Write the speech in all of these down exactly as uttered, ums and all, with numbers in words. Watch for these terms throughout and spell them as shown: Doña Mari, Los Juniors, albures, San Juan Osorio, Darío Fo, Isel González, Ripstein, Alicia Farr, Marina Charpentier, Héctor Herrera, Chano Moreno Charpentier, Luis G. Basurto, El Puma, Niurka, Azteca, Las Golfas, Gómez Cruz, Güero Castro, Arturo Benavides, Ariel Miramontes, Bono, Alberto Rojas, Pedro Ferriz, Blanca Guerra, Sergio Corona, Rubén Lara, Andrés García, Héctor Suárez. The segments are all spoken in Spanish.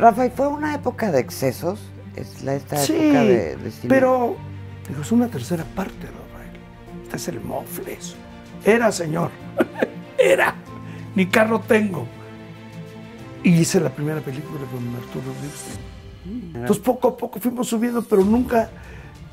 Rafa, ¿y fue una época de excesos? ¿Es la, esta sí, época de, de cine? Pero, pero es una tercera parte, Rafael. Este es el Mofles. Era, señor. Era. Ni carro tengo. Y hice la primera película con Arturo Birsten. Entonces, poco a poco fuimos subiendo, pero nunca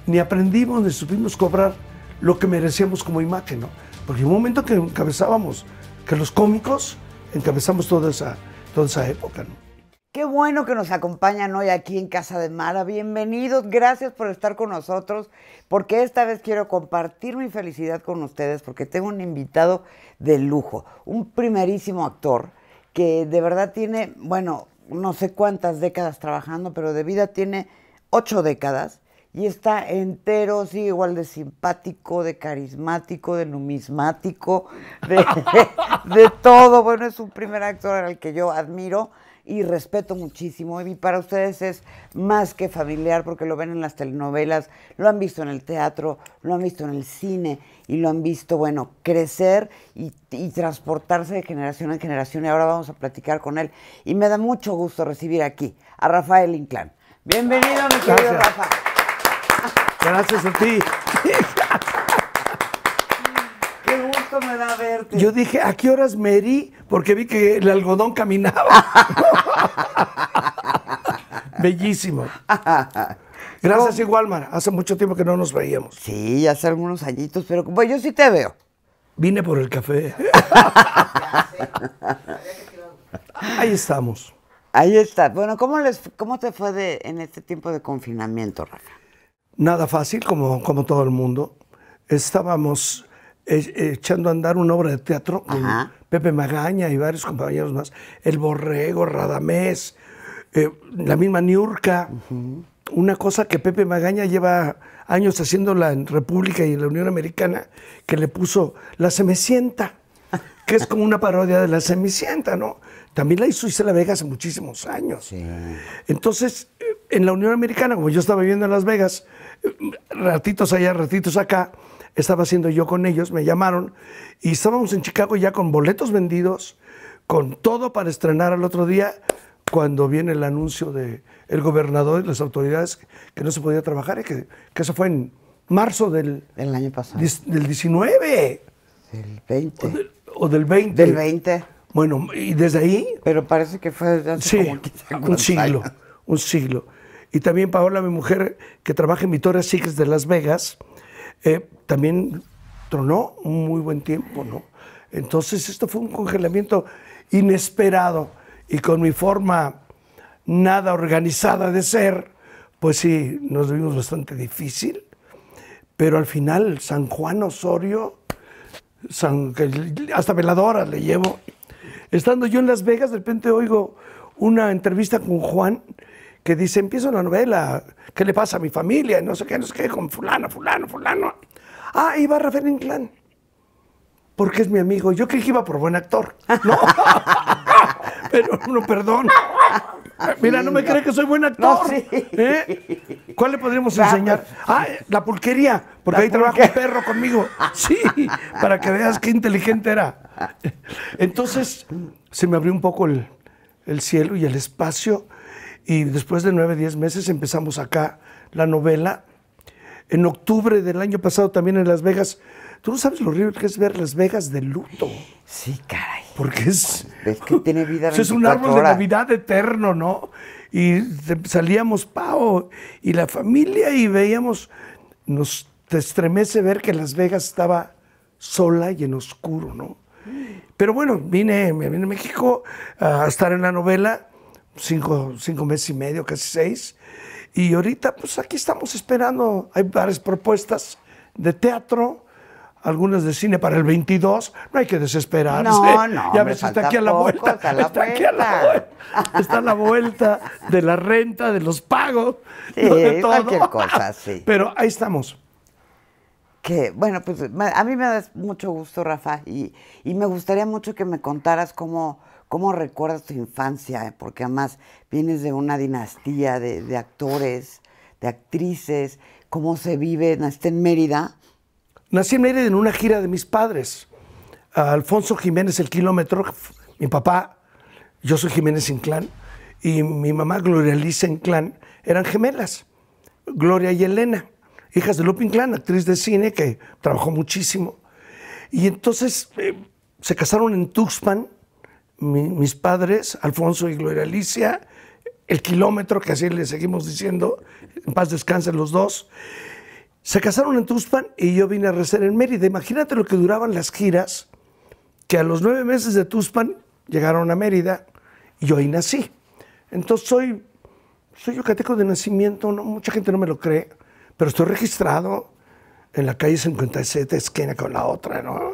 ni aprendimos ni supimos cobrar lo que merecíamos como imagen, ¿no? Porque en un momento que encabezábamos, que los cómicos encabezamos toda esa, toda esa época, ¿no? Qué bueno que nos acompañan hoy aquí en Casa de Mara. Bienvenidos, gracias por estar con nosotros, porque esta vez quiero compartir mi felicidad con ustedes, porque tengo un invitado de lujo, un primerísimo actor que de verdad tiene, bueno, no sé cuántas décadas trabajando, pero de vida tiene ocho décadas y está entero, sí, igual de simpático, de carismático, de numismático, de, de, de todo. Bueno, es un primer actor al que yo admiro y respeto muchísimo, y para ustedes es más que familiar porque lo ven en las telenovelas, lo han visto en el teatro, lo han visto en el cine y lo han visto, bueno, crecer y, y transportarse de generación en generación, y ahora vamos a platicar con él. Y me da mucho gusto recibir aquí a Rafael Inclán. Bienvenido, mi querido Rafa. Gracias a ti. Me da verte. Yo dije, ¿a qué horas me herí? Porque vi que el algodón caminaba. Bellísimo. Gracias, ¿cómo? Igual, Mara. Hace mucho tiempo que no nos veíamos. Sí, hace algunos añitos, pero bueno, yo sí te veo. Vine por el café. Ahí estamos. Ahí está. Bueno, ¿cómo, les, cómo te fue de, en este tiempo de confinamiento, Rafa? Nada fácil, como, como todo el mundo. Estábamos echando a andar una obra de teatro con Pepe Magaña y varios compañeros más, El Borrego, Radamés, eh, la misma Niurka, uh-huh. Una cosa que Pepe Magaña lleva años haciéndola en República y en la Unión Americana, que le puso La Semicienta, que es como una parodia de La Semicienta, ¿no? También la hizo Isela Vega hace muchísimos años. Sí. Entonces, en la Unión Americana, como yo estaba viviendo en Las Vegas, ratitos allá, ratitos acá, estaba haciendo yo con ellos, me llamaron y estábamos en Chicago ya con boletos vendidos, con todo para estrenar al otro día, cuando viene el anuncio del gobernador y las autoridades que no se podía trabajar, y que, que eso fue en marzo del... del año pasado. Dis, del diecinueve. Del veinte. O del, o del veinte. Del veinte. Bueno, y desde ahí... Pero parece que fue desde hace sí, como quince, un siglo, años. un siglo. Y también Paola, mi mujer, que trabaja en Vitoria Sigues de Las Vegas... Eh, también tronó un muy buen tiempo, ¿no? Entonces, esto fue un congelamiento inesperado y con mi forma nada organizada de ser, pues sí, nos vimos bastante difícil, pero al final San Juan Osorio, San, hasta veladora le llevo. Estando yo en Las Vegas, de repente oigo una entrevista con Juan que dice, empiezo la novela, ¿qué le pasa a mi familia? No sé qué, no sé qué, con fulano, fulano, fulano. Ah, iba Rafael Inclán, porque es mi amigo. Yo creí que iba por buen actor, ¿no? Pero, no, perdón. Mira, no me cree que soy buen actor. No, sí. ¿Eh? ¿Cuál le podríamos claro. enseñar? Ah, la pulquería, porque la ahí pulque. Trabaja un perro conmigo. Sí, para que veas qué inteligente era. Entonces, se me abrió un poco el, el cielo y el espacio. Y después de nueve, diez meses empezamos acá la novela. En octubre del año pasado también en Las Vegas. Tú no sabes lo horrible que es ver Las Vegas de luto. Sí, caray. Porque es... Es que tiene vida veinticuatro horas. Es un árbol de Navidad eterno, ¿no? Y salíamos, Pau, y la familia, y veíamos... Nos te estremece ver que Las Vegas estaba sola y en oscuro, ¿no? Pero bueno, vine, vine a México a estar en la novela... Cinco, cinco meses y medio, casi seis. Y ahorita, pues aquí estamos esperando. Hay varias propuestas de teatro, algunas de cine para el veintidós. No hay que desesperarse. No, no. Ya ves, está aquí a la vuelta. Está aquí a la vuelta. Está a la vuelta de la renta, de los pagos. Sí, de todo. Cualquier cosa, sí. Pero ahí estamos. Que, bueno, pues a mí me da mucho gusto, Rafa. Y, y me gustaría mucho que me contaras cómo... ¿Cómo recuerdas tu infancia? Porque además vienes de una dinastía de, de actores, de actrices. ¿Cómo se vive? ¿Naciste en Mérida? Nací en Mérida en una gira de mis padres. Alfonso Jiménez, el Kilómetro, mi papá. Yo soy Jiménez Inclán. y mi mamá, Gloria Lisa Inclán, eran gemelas, Gloria y Elena, hijas de Lope Inclán, actriz de cine que trabajó muchísimo. Y entonces eh, se casaron en Tuxpan, mi, mis padres, Alfonso y Gloria Alicia, el kilómetro, que así le seguimos diciendo, en paz descansen los dos. Se casaron en Tuxpan y yo vine a rezar en Mérida. Imagínate lo que duraban las giras, que a los nueve meses de Tuxpan llegaron a Mérida y yo ahí nací. Entonces soy, soy yucateco de nacimiento, no, mucha gente no me lo cree, pero estoy registrado en la calle cincuenta y siete, esquina con la otra, ¿no?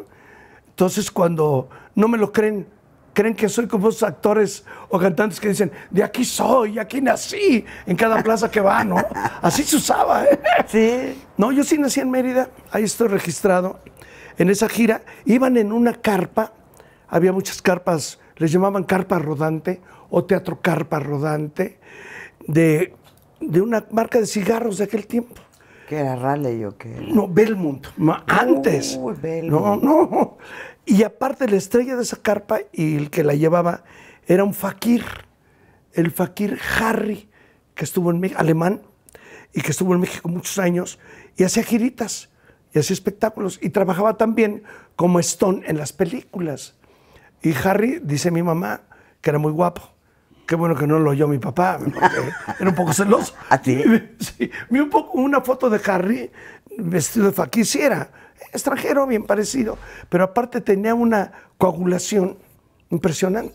Entonces, cuando no me lo creen, creen que soy como esos actores o cantantes que dicen, de aquí soy, aquí nací, en cada plaza que va, ¿no? Así se usaba, ¿eh? Sí. No, yo sí nací en Mérida, ahí estoy registrado. En esa gira iban en una carpa, había muchas carpas, les llamaban carpa rodante o teatro carpa rodante, de, de una marca de cigarros de aquel tiempo. ¿Qué era, Raleigh o qué? No, Belmont, antes. Uy, Belmont. No, no. Y aparte, la estrella de esa carpa y el que la llevaba era un fakir, el fakir Harry, que estuvo en México, alemán, y que estuvo en México muchos años, y hacía giritas, y hacía espectáculos, y trabajaba también como Stone en las películas. Y Harry, dice mi mamá, que era muy guapo. Qué bueno que no lo oyó mi papá, era un poco celoso. ¿A ti? Sí, vi un poco, una foto de Harry vestido de faquí, sí era extranjero, bien parecido, pero aparte tenía una coagulación impresionante.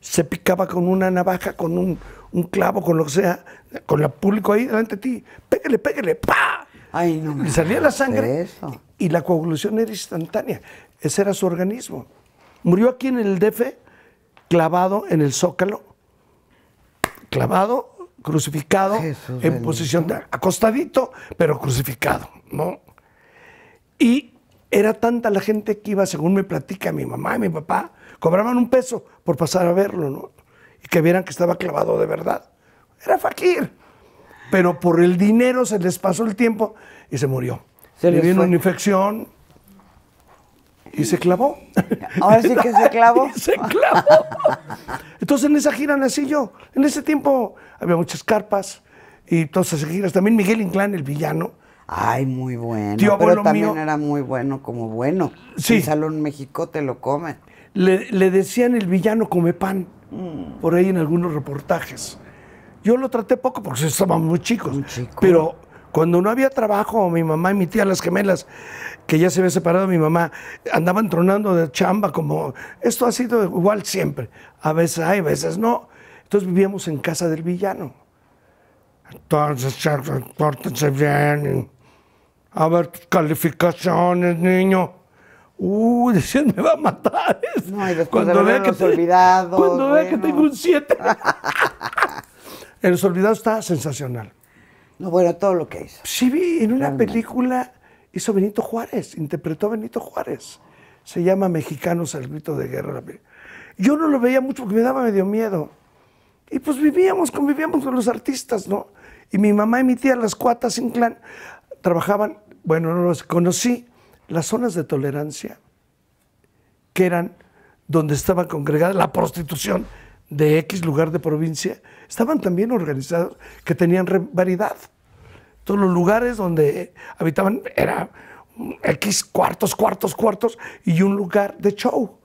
Se picaba con una navaja, con un, un clavo, con lo que sea, con el público ahí delante de ti. Pégale, pégale, ¡pa! Ay, no me salía la sangre y la coagulación era instantánea. Ese era su organismo. Murió aquí en el D F, clavado en el Zócalo, clavado, crucificado, Jesús, en posición de acostadito, pero crucificado, ¿no? Y era tanta la gente que iba, según me platica mi mamá y mi papá, cobraban un peso por pasar a verlo, ¿no? Y que vieran que estaba clavado de verdad. Era fakir, pero por el dinero se les pasó el tiempo y se murió. Se le vino una infección y se clavó. Ahora sí que se clavó. Se clavó. Entonces, en esa gira nací yo. En ese tiempo había muchas carpas y todas esas giras. También Miguel Inclán, el villano. Ay, muy bueno. Tío abuelo mío. Pero también era muy bueno, como bueno. Sí. El Salón México te lo comen. Le, le decían el villano come pan, mm. por ahí en algunos reportajes. Yo lo traté poco porque estábamos muy chicos. Muy chico. Pero cuando no había trabajo, mi mamá y mi tía, las gemelas, que ya se había separado mi mamá, andaban tronando de chamba, como esto ha sido igual siempre. A veces hay, a veces no. Entonces vivíamos en casa del villano. Entonces, pórtense bien. A ver tus calificaciones, niño. Uy, decían, me va a matar. No, y después cuando de vea que, te, olvidado, cuando bueno. vea que tengo un siete. En Los Olvidados está sensacional. No, bueno, todo lo que hizo. Sí, vi en una Realmente. película, hizo Benito Juárez, interpretó a Benito Juárez. Se llama Mexicanos al grito de guerra. Yo no lo veía mucho porque me daba medio miedo. Y pues vivíamos, convivíamos con los artistas, ¿no? Y mi mamá y mi tía, las cuatas Inclán, trabajaban, bueno, no los conocí, las zonas de tolerancia, que eran donde estaba congregada la prostitución de X lugar de provincia, estaban también organizados, que tenían variedad. Todos los lugares donde habitaban era X cuartos, cuartos, cuartos y un lugar de show.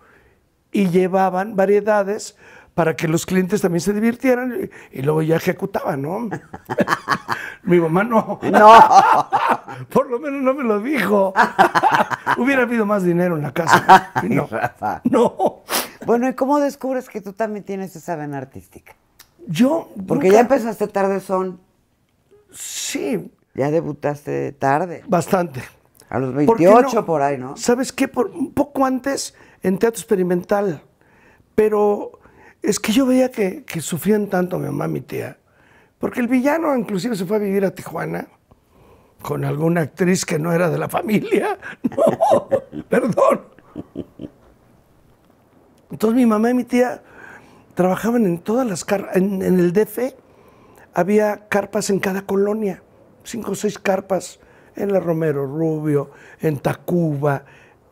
Y llevaban variedades para que los clientes también se divirtieran y, y luego ya ejecutaban, ¿no? Mi mamá no. No. Por lo menos no me lo dijo. Hubiera habido más dinero en la casa. No. No. Bueno, ¿y cómo descubres que tú también tienes esa vena artística? Yo Porque nunca... ya empezaste tarde, son. Sí. Ya debutaste tarde. Bastante. A los veintiocho, no, por ahí, ¿no? ¿Sabes qué? Por, un poco antes, en teatro experimental. Pero es que yo veía que, que sufrían tanto mi mamá y mi tía. Porque el villano inclusive se fue a vivir a Tijuana con alguna actriz que no era de la familia. No, perdón. Entonces mi mamá y mi tía trabajaban en todas las carpas. En, en el D F había carpas en cada colonia, cinco o seis carpas, en la Romero Rubio, en Tacuba,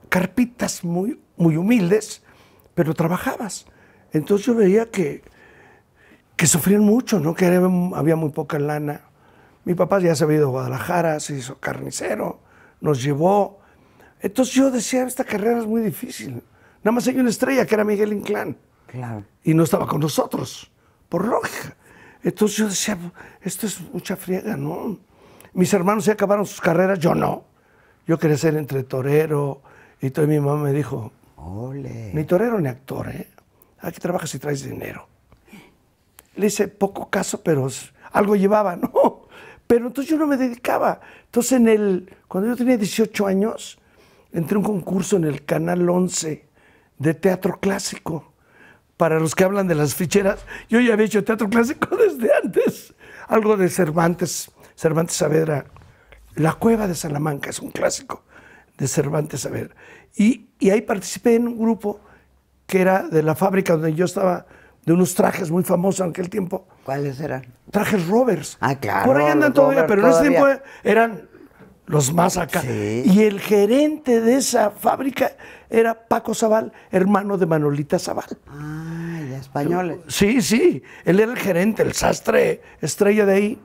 carpitas muy, muy humildes, pero trabajabas. Entonces yo veía que, que sufrían mucho, ¿no? Que había muy poca lana. Mi papá ya se había ido a Guadalajara, se hizo carnicero, nos llevó. Entonces yo decía, esta carrera es muy difícil. Nada más hay una estrella, que era Miguel Inclán. Claro. Y no estaba con nosotros, por lógica. Entonces yo decía, esto es mucha friega, ¿no? Mis hermanos ya acabaron sus carreras, yo no. Yo quería ser entre torero y todo. Y mi mamá me dijo, ole, ni torero ni actor, ¿eh? Aquí trabajas y traes dinero. Le hice poco caso, pero algo llevaba, ¿no? Pero entonces yo no me dedicaba. Entonces, en el, cuando yo tenía dieciocho años, entré a un concurso en el Canal once de teatro clásico. Para los que hablan de las ficheras, yo ya había hecho teatro clásico desde antes. Algo de Cervantes, Cervantes Saavedra. La Cueva de Salamanca es un clásico de Cervantes Saavedra. Y, y ahí participé en un grupo que era de la fábrica donde yo estaba, de unos trajes muy famosos en aquel tiempo. ¿Cuáles eran? Trajes Rovers. Ah, claro. Por ahí andan todavía, pero en ese tiempo eran los más acá. Sí. Y el gerente de esa fábrica era Paco Zabal, hermano de Manolita Zabal. Ah, y españoles. Sí, sí. Él era el gerente, el sastre, estrella de ahí.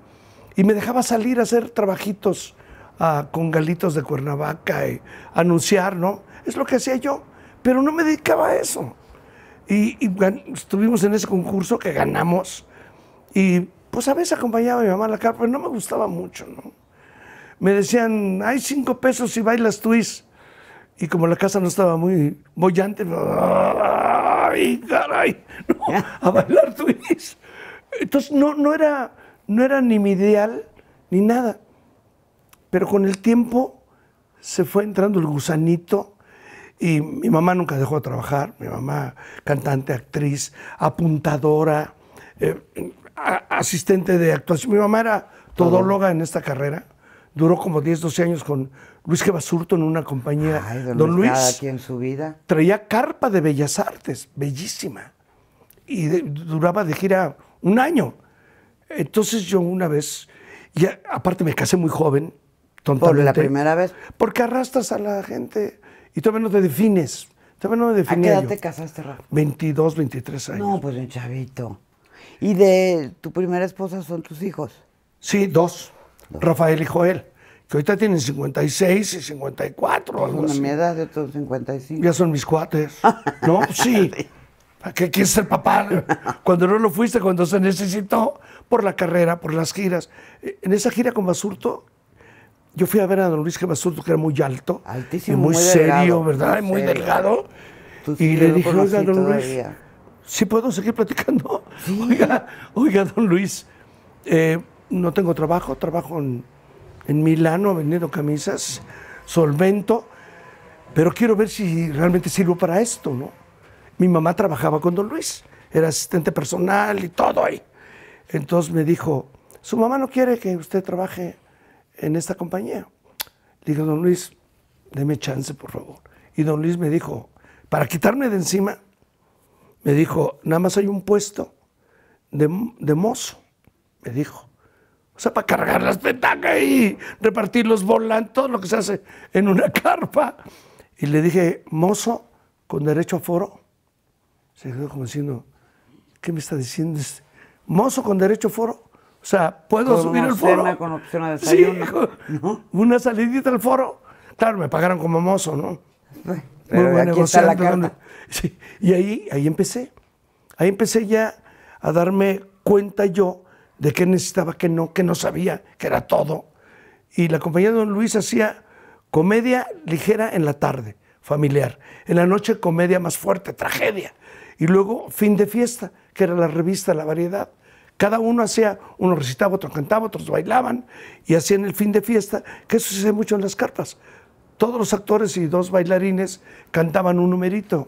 Y me dejaba salir a hacer trabajitos uh, con galitos de Cuernavaca y anunciar, ¿no? Es lo que hacía yo. Pero no me dedicaba a eso. Y, y estuvimos en ese concurso que ganamos. Y pues a veces acompañaba a mi mamá a la carpa, pero no me gustaba mucho, ¿no? Me decían, hay cinco pesos si bailas twist. Y como la casa no estaba muy bollante, ¡ay, caray! No, a bailar twist. Entonces no, no, era, no era ni mi ideal ni nada. Pero con el tiempo se fue entrando el gusanito. Y mi mamá nunca dejó de trabajar, mi mamá cantante, actriz, apuntadora, eh, asistente de actuación. Mi mamá era todóloga en esta carrera, duró como diez, doce años con Luis G. Basurto en una compañía. Ay, don, don Luis, cada quien su vida. Traía carpa de Bellas Artes, bellísima, y de, duraba de gira un año. Entonces yo una vez, y aparte me casé muy joven, tontamente. ¿Por la primera vez? Porque arrastras a la gente... Y todavía no te defines. Todavía no me definía yo. ¿A qué edad te casaste, Rafa? veintidós, veintitrés años. No, pues un chavito. ¿Y de tu primera esposa son tus hijos? Sí, dos. dos. Rafael y Joel. Que ahorita tienen cincuenta y seis y cincuenta y cuatro o algo así. Una mi edad, yo tengo cincuenta y cinco. Ya son mis cuates. ¿No? Sí. ¿Para qué quieres ser papá? Cuando no lo fuiste, cuando se necesitó, por la carrera, por las giras. En esa gira con Basurto... Yo fui a ver a don Luis G. Basurto, que era muy alto, altísimo, y muy, muy serio, delgado, ¿verdad? Muy, muy delgado. Tú sí, y le dije, oiga, don Luis, ¿sí puedo seguir platicando? ¿Sí? Oiga, oiga, don Luis, eh, no tengo trabajo, trabajo en, en Milano vendiendo camisas, solvento, pero quiero ver si realmente sirvo para esto, ¿no? Mi mamá trabajaba con don Luis, era asistente personal y todo ahí. Entonces me dijo, su mamá no quiere que usted trabaje en esta compañía. Le dije, don Luis, deme chance, por favor. Y don Luis me dijo, para quitarme de encima, me dijo, nada más hay un puesto de, de mozo, me dijo. O sea, para cargar las petacas y repartir los volantes, todo lo que se hace en una carpa. Y le dije, mozo, con derecho a foro. Se quedó como diciendo, ¿qué me está diciendo este? Mozo con derecho a foro. O sea, ¿puedo subir el foro? Con opción a desayuno. Sí, ¿no? Una salidita al foro. Claro, me pagaron como mozo, ¿no? Muy buen negociante. Sí. Y ahí, ahí empecé. Ahí empecé ya a darme cuenta yo de qué necesitaba, qué no, qué no sabía, que era todo. Y la compañía de don Luis hacía comedia ligera en la tarde, familiar. En la noche, comedia más fuerte, tragedia. Y luego, Fin de Fiesta, que era la revista La Variedad. Cada uno hacía, uno recitaba, otro cantaba, otros bailaban y hacían el Fin de Fiesta, que eso se hace mucho en las carpas. Todos los actores y dos bailarines cantaban un numerito.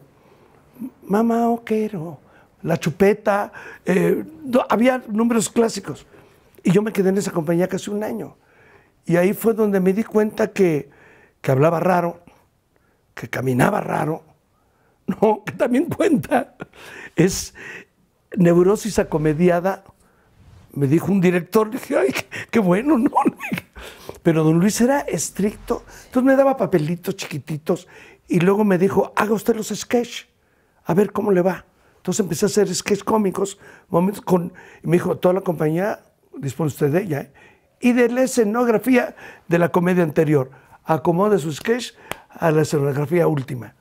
Mamá Oquero, La Chupeta, eh, había números clásicos. Y yo me quedé en esa compañía casi un año. Y ahí fue donde me di cuenta que, que hablaba raro, que caminaba raro. No, que también cuenta. Es neurosis acomediada. Me dijo un director, le dije, ay, qué, qué bueno, ¿no? Pero don Luis era estricto, entonces me daba papelitos chiquititos y luego me dijo, haga usted los sketch, a ver cómo le va. Entonces empecé a hacer sketches cómicos, momentos con, y me dijo, toda la compañía dispone usted de ella, ¿eh? Y de la escenografía de la comedia anterior. Acomode su sketch a la escenografía última.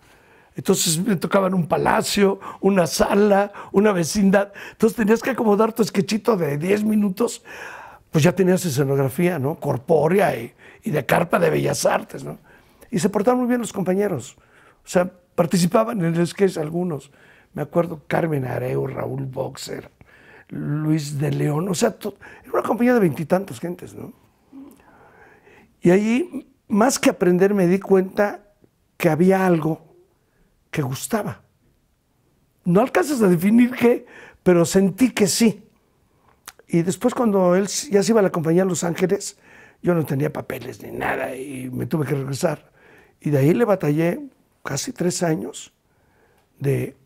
Entonces me tocaban un palacio, una sala, una vecindad. Entonces tenías que acomodar tu sketchito de diez minutos, pues ya tenías escenografía, ¿no? Corpórea y, y de carpa de Bellas Artes, ¿no? Y se portaban muy bien los compañeros. O sea, participaban en el sketch algunos. Me acuerdo Carmen Areu, Raúl Boxer, Luis de León. O sea, era una compañía de veintitantas gentes, ¿no? Y allí, más que aprender, me di cuenta que había algo que gustaba. No alcanzas a definir qué, pero sentí que sí. Y después, cuando él ya se iba a la compañía a Los Ángeles, yo no tenía papeles ni nada y me tuve que regresar. Y de ahí le batallé casi tres años de,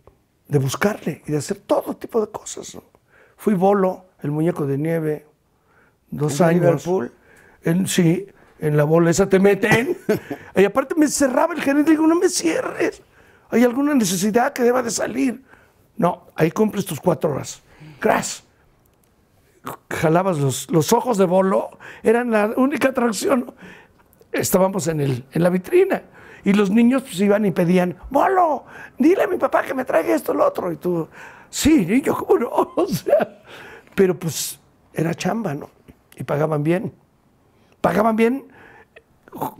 de buscarle y de hacer todo tipo de cosas, ¿no? Fui Bolo, el muñeco de nieve, dos años. En, sí, en la bola esa te meten. Y aparte me cerraba el gerente, digo, no me cierres. ¿Hay alguna necesidad que deba de salir? No, ahí cumples tus cuatro horas. ¡Cras! Jalabas los, los ojos de Bolo, eran la única atracción. Estábamos en, el, en la vitrina y los niños pues iban y pedían, Bolo, dile a mi papá que me traiga esto, lo otro. Y tú, sí, niño, ¿cómo no? O sea, pero pues era chamba, ¿no? Y pagaban bien. Pagaban bien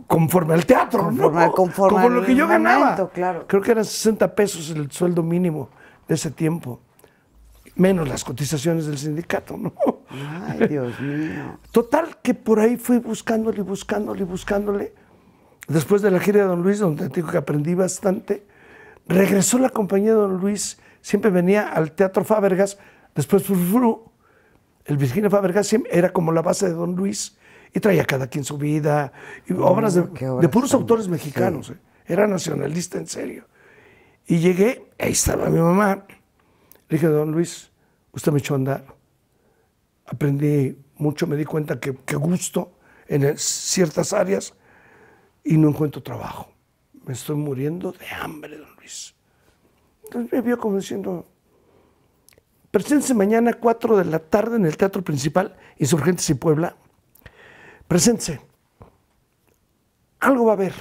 conforme al teatro, conforme, ¿no? Conforme como lo que yo momento, ganaba. Claro. Creo que eran sesenta pesos el sueldo mínimo de ese tiempo. Menos las cotizaciones del sindicato, ¿no? Ay, Dios mío. Total, que por ahí fui buscándole, buscándole, buscándole. Después de la gira de Don Luis, donde digo que aprendí bastante, regresó la compañía de Don Luis. Siempre venía al Teatro Fábregas, después Frufru. El Virginia Fábregas era como la base de Don Luis y traía Cada quien su vida, y obras de, de puros autores mexicanos. Sí. Eh. Era nacionalista en serio. Y llegué, ahí estaba mi mamá. Le dije, Don Luis, usted me echó a andar. Aprendí mucho, me di cuenta que, que gusto en ciertas áreas y no encuentro trabajo. Me estoy muriendo de hambre, Don Luis. Entonces me vio como diciendo, preséntese mañana a cuatro de la tarde en el Teatro Principal, Insurgentes y Puebla. Preséntese. Algo va a haber.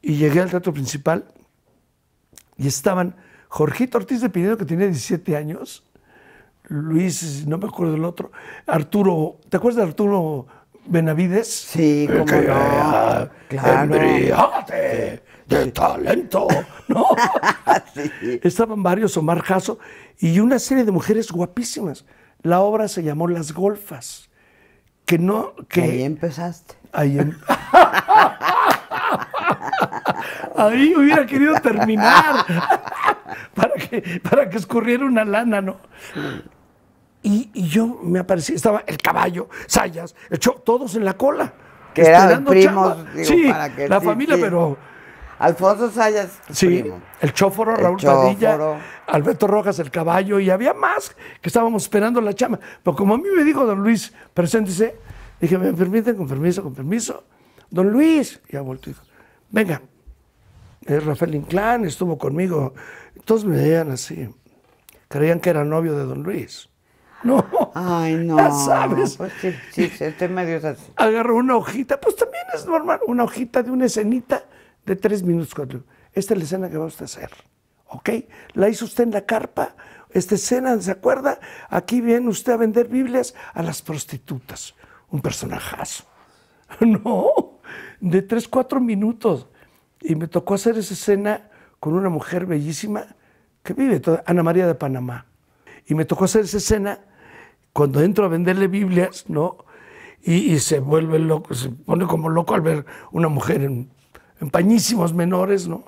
Y llegué al Teatro Principal y estaban Jorgito Ortiz de Pinedo, que tenía diecisiete años, Luis, no me acuerdo del otro, Arturo, ¿te acuerdas de Arturo Benavides? Sí, como que, no. Ah, claro. Embriágate de talento, ¿no? Sí. Estaban varios, Omar Jasso, y una serie de mujeres guapísimas. La obra se llamó Las Golfas. Que no, que... Ahí empezaste. Ahí em... Ahí hubiera querido terminar para, que, para que escurriera una lana, ¿no? Y, y yo me aparecí, estaba el caballo, Zayas, el cho, todos en la cola. Que eran primos, digo, sí, para que la sí, familia, sí. Pero... Alfonso Zayas, sí, primo. El Chóforo, el Raúl Padilla, Alberto Rojas, el caballo, y había más que estábamos esperando la chama. Pero como a mí me dijo Don Luis, preséntese, dije, ¿me permiten? Con permiso, con permiso. Don Luis, ya volteó y dijo, venga, Rafael Inclán estuvo conmigo. Todos me veían así, creían que era novio de Don Luis. No, ay, no, ya sabes. Pues sí, sí, este medio es así. Agarró una hojita, pues también es normal, una hojita de una escenita de tres minutos. Cuatro. Esta es la escena que vamos a hacer, ¿ok? La hizo usted en la carpa, esta escena, ¿se acuerda? Aquí viene usted a vender Biblias a las prostitutas, un personajazo. No, de tres, cuatro minutos. Y me tocó hacer esa escena con una mujer bellísima que vive toda, Ana María de Panamá. Y me tocó hacer esa escena cuando entro a venderle Biblias, ¿no? Y, y se vuelve loco, se pone como loco al ver una mujer en, en pañísimos menores, ¿no?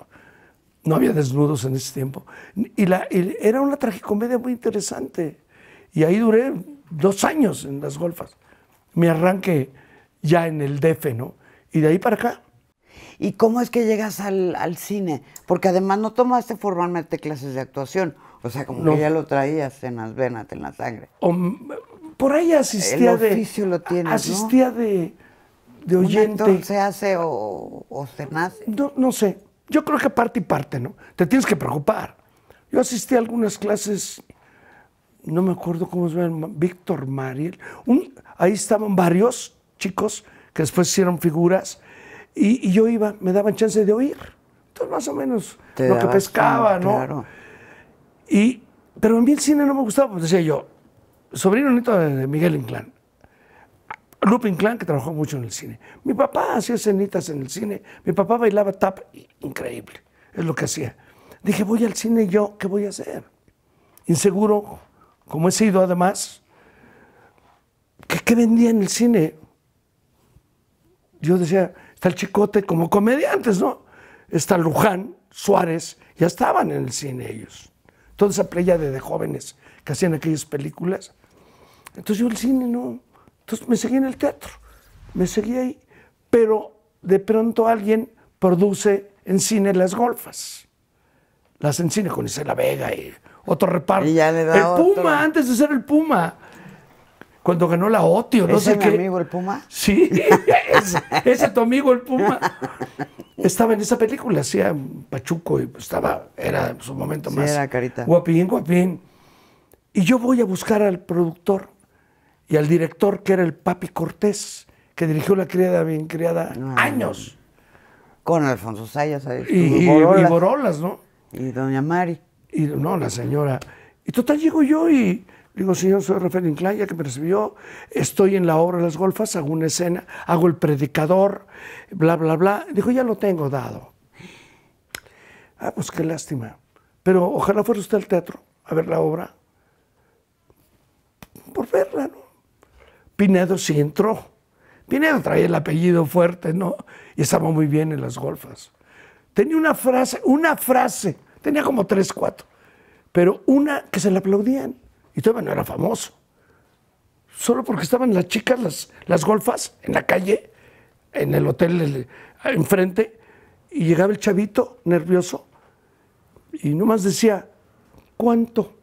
No había desnudos en ese tiempo. Y, la, y era una tragicomedia muy interesante. Y ahí duré dos años en Las Golfas. Me arranqué ya en el D F, ¿no? Y de ahí para acá. ¿Y cómo es que llegas al, al cine? Porque además no tomaste formalmente clases de actuación. O sea, como no, que ya lo traías en las venas, en la sangre. O, por ahí asistía el de... El oficio lo tienes, asistía, ¿no? de, de oyente. ¿Un actor se hace o, o se nace? No, no sé. Yo creo que parte y parte, ¿no? Te tienes que preocupar. Yo asistí a algunas clases, no me acuerdo cómo se llama, Víctor Mariel. Un, ahí estaban varios chicos que después hicieron figuras y, y yo iba, me daban chance de oír. Entonces, más o menos, te lo que pescaba, ¿no? Claro. Y, pero a mí el cine no me gustaba, pues decía yo, sobrino nieto de Miguel Inclán, Lope Inclán, que trabajó mucho en el cine. Mi papá hacía cenitas en el cine, mi papá bailaba tap, increíble, es lo que hacía. Dije, voy al cine y yo, ¿qué voy a hacer? Inseguro, como he sido además, ¿qué, qué vendía en el cine? Yo decía, está el Chicote, como comediantes, ¿no? Está Luján, Suárez, ya estaban en el cine ellos. Toda esa pléyade de jóvenes que hacían aquellas películas. Entonces yo el cine no... Entonces me seguí en el teatro, me seguí ahí. Pero de pronto alguien produce en cine Las Golfas. Las en cine con Isela Vega y otro reparto. Y ya le da el otro. Puma, antes de ser el Puma. Cuando ganó la OTI o no sé qué. ¿Ese mi amigo el Puma? Sí, ese, ese tu amigo el Puma. Estaba en esa película, hacía Pachuco y estaba, era su momento sí, más. Era carita. Guapín, guapín. Y yo voy a buscar al productor y al director, que era el Papi Cortés, que dirigió La Criada Bien Criada ah, años. Con Alfonso Zayas. Y, y Borolas, y Borolas, ¿no? Y doña Mari. Y no, la señora. Y total, llego yo y digo, señor, soy Rafael Inclán, ya que me recibió, estoy en la obra Las Golfas, hago una escena, hago el predicador, bla, bla, bla. Dijo, ya lo tengo dado. Ah, pues qué lástima. Pero ojalá fuera usted al teatro a ver la obra. Por verla, ¿no? Pinedo sí entró. Pinedo traía el apellido fuerte, ¿no? Y estaba muy bien en Las Golfas. Tenía una frase, una frase, tenía como tres, cuatro, pero una que se le aplaudían. Y todavía no era famoso. Solo porque estaban las chicas, las, las golfas, en la calle, en el hotel el, enfrente, y llegaba el chavito nervioso y nomás decía, ¿cuánto?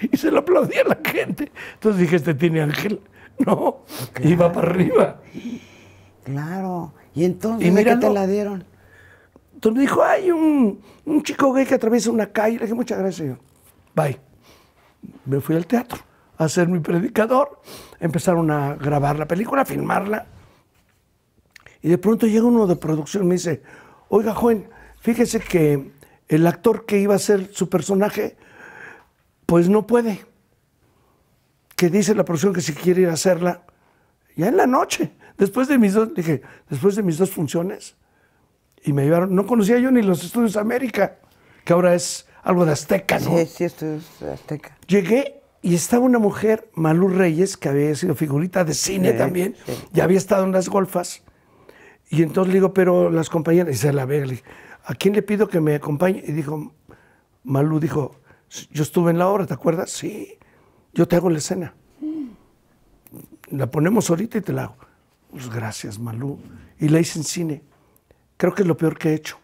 Y se lo aplaudía la gente. Entonces dije, este tiene ángel. No, claro. Iba para arriba. Claro. ¿Y entonces y mira, ¿qué te la dieron? Entonces dijo, hay un, un chico gay que atraviesa una calle. Le dije, muchas gracias. Yo, bye. Me fui al teatro a hacer mi predicador. Empezaron a grabar la película, a filmarla. Y de pronto llega uno de producción y me dice, oiga, joven, fíjese que el actor que iba a ser su personaje, pues no puede. Que dice la producción que si quiere ir a hacerla, ya en la noche, después de mis dos, dije, después de mis dos funciones. Y me llevaron, no conocía yo ni los Estudios América, que ahora es algo de Azteca, ¿no? Sí, sí, Estudios Azteca. Llegué y estaba una mujer, Malú Reyes, que había sido figurita de cine sí, también, sí. Ya había estado en Las Golfas. Y entonces le digo, pero las compañeras, y se la ve, le dije, ¿a quién le pido que me acompañe? Y dijo, Malú dijo, yo estuve en la obra, ¿te acuerdas? Sí, yo te hago la escena. La ponemos ahorita y te la hago. Pues gracias, Malú. Y la hice en cine. Creo que es lo peor que he hecho.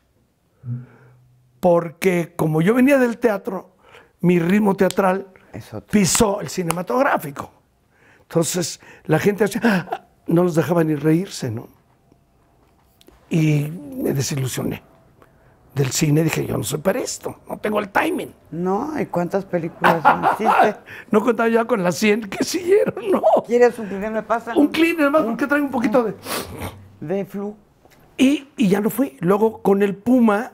Porque como yo venía del teatro, mi ritmo teatral pisó el cinematográfico. Entonces la gente hacía, no los dejaba ni reírse, ¿no? Y me desilusioné del cine. Dije, yo no soy para esto, no tengo el timing. No, ¿y cuántas películas hiciste? No contaba ya con las cien que siguieron, no. ¿Quieres un clean? ¿Me pasan? Un clean, además, porque trae un poquito de... De flu. Y, y ya no fui. Luego, con el Puma,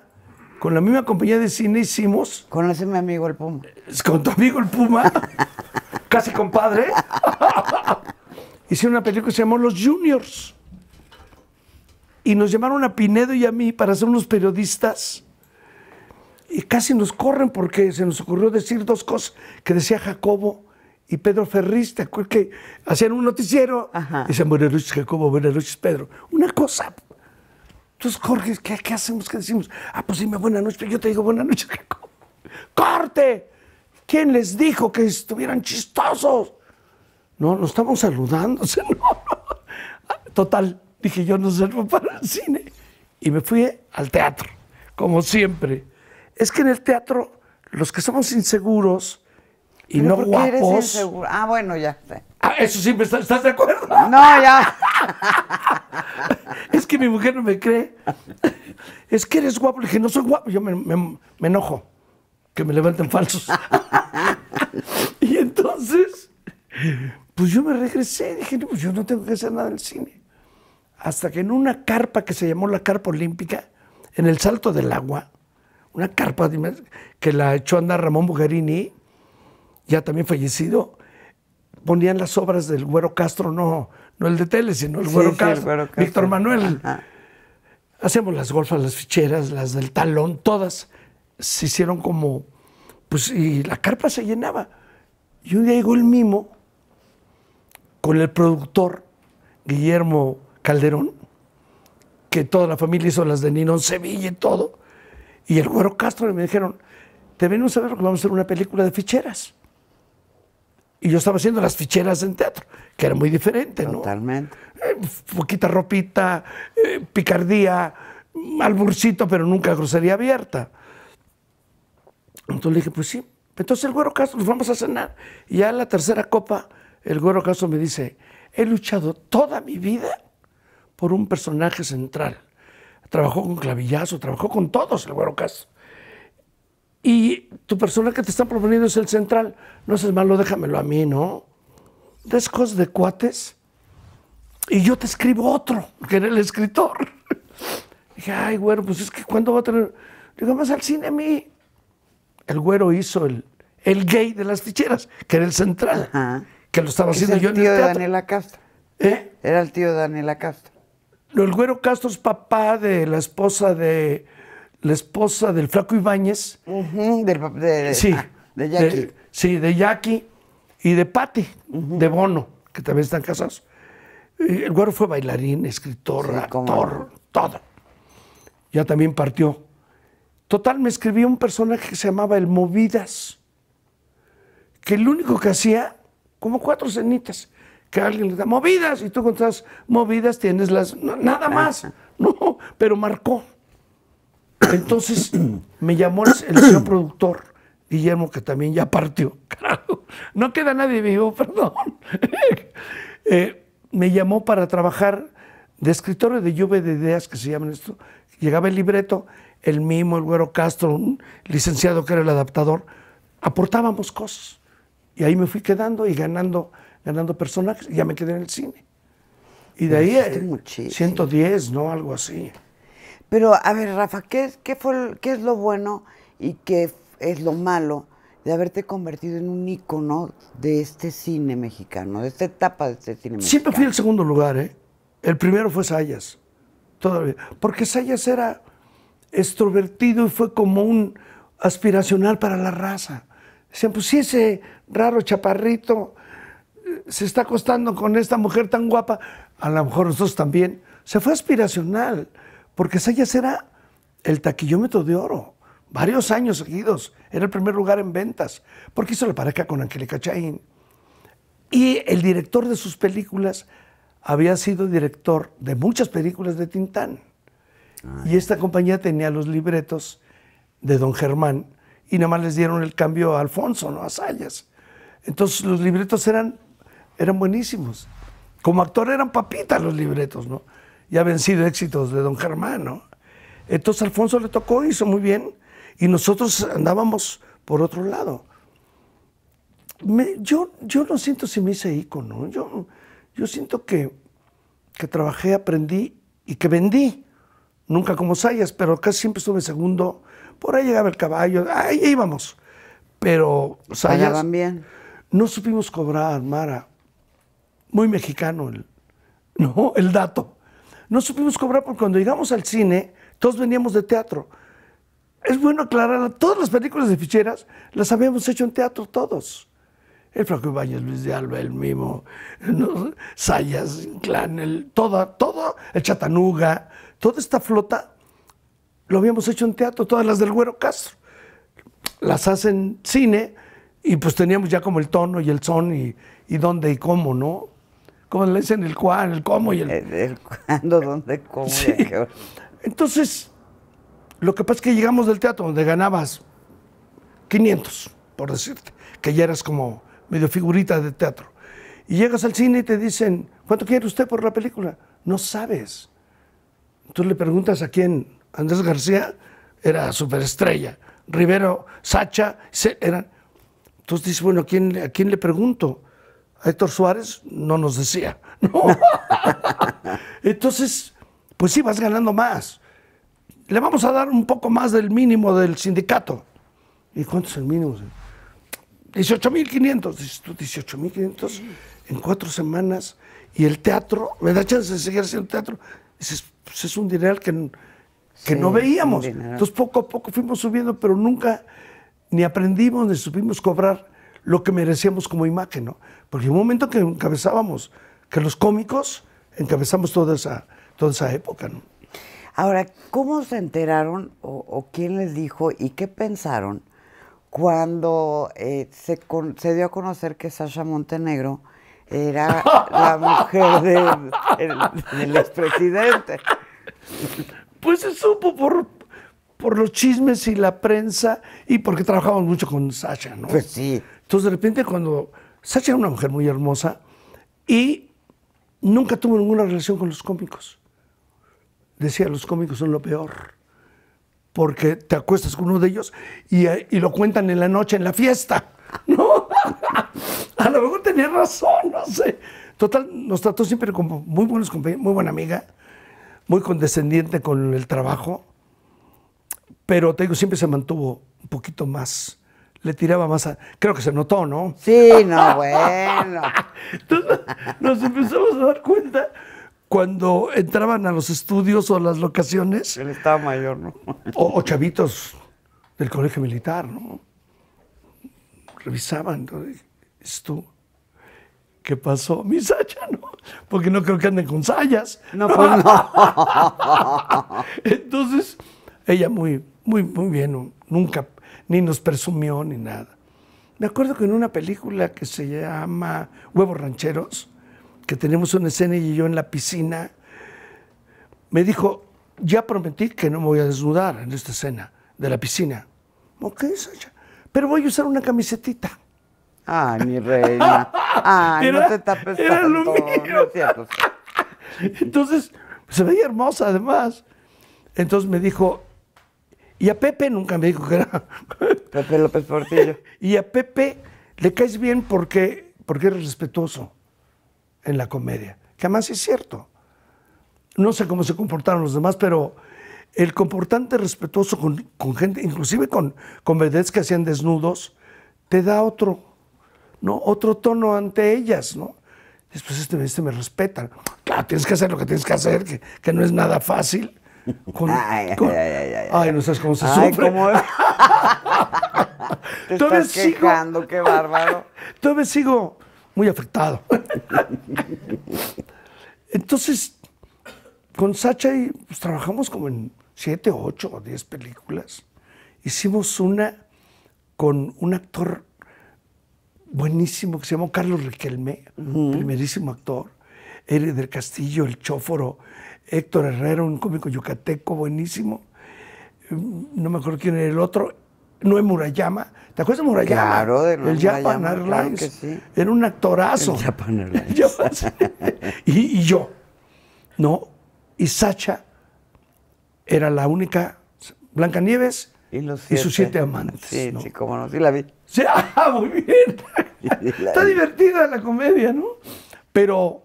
con la misma compañía de cine hicimos... Con ese mi amigo el Puma. Con tu amigo el Puma, casi compadre. Hicieron una película que se llamó Los Juniors. Y nos llamaron a Pinedo y a mí para ser unos periodistas. Y casi nos corren porque se nos ocurrió decir dos cosas que decía Jacobo y Pedro Ferriz, ¿te acuerdas que hacían un noticiero? Ajá. Y decían, buenas noches Jacobo, buenas noches Pedro. Una cosa. Entonces, Jorge, ¿qué, qué hacemos? ¿Qué decimos? Ah, pues dime buenas noches, pero yo te digo buenas noches Jacobo. ¡Corte! ¿Quién les dijo que estuvieran chistosos? No, nos estamos saludando. No. Total. Dije, yo no sirvo para el cine. Y me fui al teatro, como siempre. Es que en el teatro, los que somos inseguros y no guapos... ¿Eres inseguro? Ah, bueno, ya. Ah, eso sí, ¿estás de acuerdo? No, ya. Es que mi mujer no me cree. Es que eres guapo. Le dije, no soy guapo. Yo me, me, me enojo. que me levanten falsos. Y entonces, pues yo me regresé, dije, pues yo no tengo que hacer nada en el cine. Hasta que en una carpa que se llamó la Carpa Olímpica, en el Salto del Agua, una carpa que la echó a andar Ramón Bugerini, ya también fallecido, ponían las obras del Güero Castro, no, no el de tele, sino el Güero, sí, Castro, sí, el Güero Castro, Víctor Manuel. Ajá. Hacíamos las golfas, las ficheras, las del talón, todas se hicieron como... Pues, y la carpa se llenaba. Y un día llegó el Mimo con el productor Guillermo Calderón, que toda la familia hizo las de Ninón Sevilla y todo, y el Güero Castro, y me dijeron, te venimos a ver porque vamos a hacer una película de ficheras. Y yo estaba haciendo las ficheras en teatro, que era muy diferente, ¿no? Totalmente. Eh, poquita ropita, eh, picardía, alburcito, pero nunca grosería abierta. Entonces le dije, pues sí. Entonces el Güero Castro, nos vamos a cenar. Y ya en la tercera copa, el Güero Castro me dice, he luchado toda mi vida por un personaje central. Trabajó con Clavillazo, trabajó con todos el Güero Castro. Y tu personaje que te están proponiendo es el central. No seas malo, déjamelo a mí, ¿no? Descos de cuates. Y yo te escribo otro, que era el escritor. Dije, ay, Güero, pues es que ¿cuándo va a tener...? Digo, más al cine a mí. El Güero hizo el, el gay de las ficheras, que era el central. Ajá. Que lo estaba haciendo yo en el teatro. Era el tío de Daniela Castro. ¿Eh? Era el tío de Daniela Castro. No, el Güero Castro es papá de la esposa de... La esposa del Flaco Ibáñez. Uh-huh, del, de, de, sí, ah, de Jackie. De, sí, de Jackie y de Patty, uh-huh, de Bono, que también están casados. El Güero fue bailarín, escritor, sí, actor, como... todo. Ya también partió. Total, me escribí un personaje que se llamaba El Movidas, que el único que hacía, como cuatro cenitas, que alguien le da, movidas, y tú con esas movidas tienes las... No, nada más, no, pero marcó. Entonces me llamó el, el señor productor, Guillermo, que también ya partió, carajo, no queda nadie vivo, perdón. Eh, me llamó para trabajar de escritorio de lluvia de ideas, que se llaman esto. Llegaba el libreto, el Mimo, el Güero Castro, un licenciado que era el adaptador, aportábamos cosas. Y ahí me fui quedando y ganando, ganando personajes, y ya me quedé en el cine. Y de ahí, eh, ciento diez, ¿no? Algo así. Pero, a ver, Rafa, ¿qué, qué, fue, ¿qué es lo bueno y qué es lo malo de haberte convertido en un ícono de este cine mexicano, de esta etapa de este cine mexicano? Siempre fui el segundo lugar, ¿eh? El primero fue Zayas, todavía. Porque Zayas era extrovertido y fue como un aspiracional para la raza. Decían, pues sí, ese raro chaparrito se está acostando con esta mujer tan guapa, a lo mejor nosotros también. Se fue aspiracional. Porque Zayas era el taquillómetro de oro, varios años seguidos. Era el primer lugar en ventas, porque hizo la pareja con Angélica Chaín. Y el director de sus películas había sido director de muchas películas de Tintán. Ay. Y esta compañía tenía los libretos de Don Germán y nada más les dieron el cambio a Alfonso, no a Zayas. Entonces los libretos eran, eran buenísimos. Como actor eran papitas los libretos, ¿no? Ya habían sido éxitos de Don Germán, ¿no? Entonces Alfonso le tocó, hizo muy bien, y nosotros andábamos por otro lado. Me, yo, yo no siento si me hice ícono, yo, yo siento que, que trabajé, aprendí y que vendí. Nunca como Zayas, pero casi siempre estuve segundo. Por ahí llegaba el caballo, ahí íbamos. Pero Zayas... Pagaban bien. No supimos cobrar, Mara. Muy mexicano el, ¿no? el dato. No supimos cobrar porque cuando llegamos al cine, todos veníamos de teatro. Es bueno aclarar, todas las películas de ficheras las habíamos hecho en teatro todos. El Flaco Ibáñez, Luis de Alba, el Mimo, ¿no? Zayas, Inclán, el, todo, todo, el Chatanuga, toda esta flota lo habíamos hecho en teatro, todas las del Güero Castro. Las hacen cine y pues teníamos ya como el tono y el son y, y dónde y cómo, ¿no? Como le dicen el cuán, el cómo y el... El, el cuándo, dónde, cómo. Sí. Qué... Entonces, lo que pasa es que llegamos del teatro donde ganabas quinientos, por decirte, que ya eras como medio figurita de teatro. Y llegas al cine y te dicen, ¿cuánto quiere usted por la película? No sabes. Entonces le preguntas a quién, Andrés García, era superestrella. Rivero, Sasha, eran. Entonces dice, bueno, ¿a quién, ¿a quién le pregunto? A Héctor Suárez no nos decía. No. Entonces, pues sí, vas ganando más. Le vamos a dar un poco más del mínimo del sindicato. ¿Y cuánto es el mínimo? dieciocho mil quinientos. Dices tú, dieciocho mil quinientos en cuatro semanas. Y el teatro, ¿me da chance de seguir haciendo teatro? Dices, pues es un dineral que, que sí, no veíamos. Entonces poco a poco fuimos subiendo, pero nunca ni aprendimos ni supimos cobrar lo que merecíamos como imagen, ¿no? Porque en un momento que encabezábamos, que los cómicos encabezamos toda esa, toda esa época, ¿no? Ahora, ¿cómo se enteraron o, o quién les dijo y qué pensaron cuando eh, se, con, se dio a conocer que Sasha Montenegro era la mujer de, del expresidente? Pues se supo por, por los chismes y la prensa y porque trabajamos mucho con Sasha, ¿no? Pues sí. Entonces, de repente, cuando... Sasha era una mujer muy hermosa y nunca tuvo ninguna relación con los cómicos. Decía, los cómicos son lo peor, porque te acuestas con uno de ellos y, y lo cuentan en la noche, en la fiesta, ¿no? A lo mejor tenía razón, no sé. Total, nos trató siempre como muy buenos compañeros, muy buena amiga, muy condescendiente con el trabajo, pero te digo, siempre se mantuvo un poquito más, le tiraba más a... Creo que se notó, ¿no? Sí, no, bueno. Entonces nos empezamos a dar cuenta... Cuando entraban a los estudios o a las locaciones... Él estaba mayor, ¿no? O, o chavitos del colegio militar, ¿no? Revisaban, ¿no? Esto, ¿qué pasó? Mi Sasha, ¿no? Porque no creo que anden con Sayas. No, pues no. Entonces, ella muy, muy, muy bien, ¿no? Nunca, ni nos presumió, ni nada. Me acuerdo que en una película que se llama Huevos Rancheros... que tenemos una escena y yo en la piscina, me dijo, ya prometí que no me voy a desnudar en esta escena de la piscina. Ok, Sasha, pero voy a usar una camisetita. Ay, mi reina. Ay, era, no te tapes era tanto. Lo mío. No cierto. Entonces, se veía hermosa además. Entonces me dijo, y a Pepe nunca me dijo que era... Pepe López Portillo. Y a Pepe le caes bien porque, porque eres respetuoso en la comedia, que además es cierto. No sé cómo se comportaron los demás, pero el comportante respetuoso con, con gente, inclusive con, con vedettes que hacían desnudos, te da otro, ¿no? Otro tono ante ellas, ¿no? Después este, este me respeta. Claro, tienes que hacer lo que tienes que hacer, que, que no es nada fácil. Con, ay, con, ay, ay, ay, ay, no sabes cómo se ay, sufre. Cómo... te todavía estás sigo... quejando, qué bárbaro. Todavía sigo... muy afectado. Entonces, con Sasha y, pues, trabajamos como en siete, ocho o diez películas. Hicimos una con un actor buenísimo que se llamó Carlos Riquelme, uh-huh. Primerísimo actor. Eri del Castillo, El Chóforo, Héctor Herrera, un cómico yucateco buenísimo. No me acuerdo quién era el otro. Noé Murayama, ¿te acuerdas de Murayama? Claro, de Noé Murayama. El Japan Airlines. Claro sí. Era un actorazo. El Japan Airlines. y, y yo, ¿no? Y Sasha era la única, Blancanieves y, y sus siete amantes. Sí, ¿no? Sí, cómo no, sí la vi. Sí, ah, muy bien. Está divertida la comedia, ¿no? Pero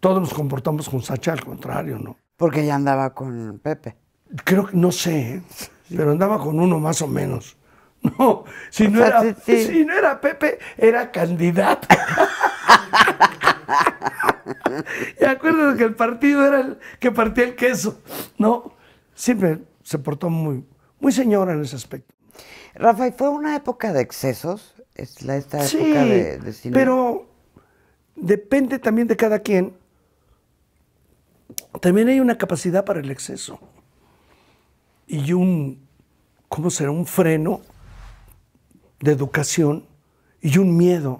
todos nos comportamos con Sasha al contrario, ¿no? Porque ella andaba con Pepe. Creo que, no sé, sí. Pero andaba con uno más o menos. No, si no, o sea, era, sí, sí. si no era Pepe, era candidato. Y acuérdate que el partido era el que partía el queso, ¿no? Siempre se portó muy, muy señora en ese aspecto. Rafa, ¿y fue una época de excesos? ¿Es la, esta sí, época de, de cine? Pero depende también de cada quien. También hay una capacidad para el exceso. Y un, ¿cómo será? Un freno de educación y un miedo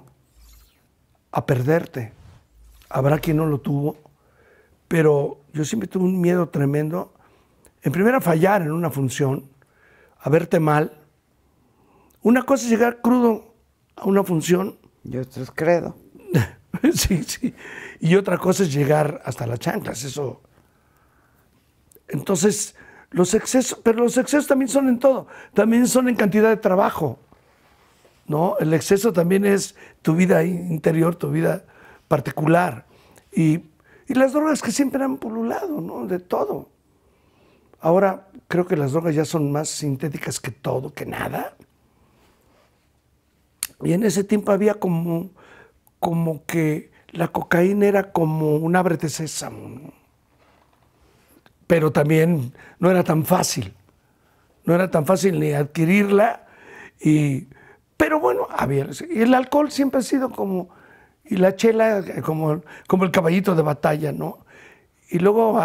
a perderte. Habrá quien no lo tuvo, pero yo siempre tuve un miedo tremendo. En primera, fallar en una función, a verte mal. Una cosa es llegar crudo a una función. Yo esto es credo. Sí, sí. Y otra cosa es llegar hasta las chanclas, eso. Entonces, Los excesos, pero los excesos también son en todo, también son en cantidad de trabajo, ¿no? El exceso también es tu vida interior, tu vida particular. Y, y las drogas que siempre han pululado, ¿no? De todo. Ahora creo que las drogas ya son más sintéticas que todo, que nada. Y en ese tiempo había como, como que la cocaína era como un ábrete sésamo, ¿no? Pero también no era tan fácil, no era tan fácil ni adquirirla, y, pero bueno, había, y el alcohol siempre ha sido como, y la chela como, como el caballito de batalla, ¿no? Y luego,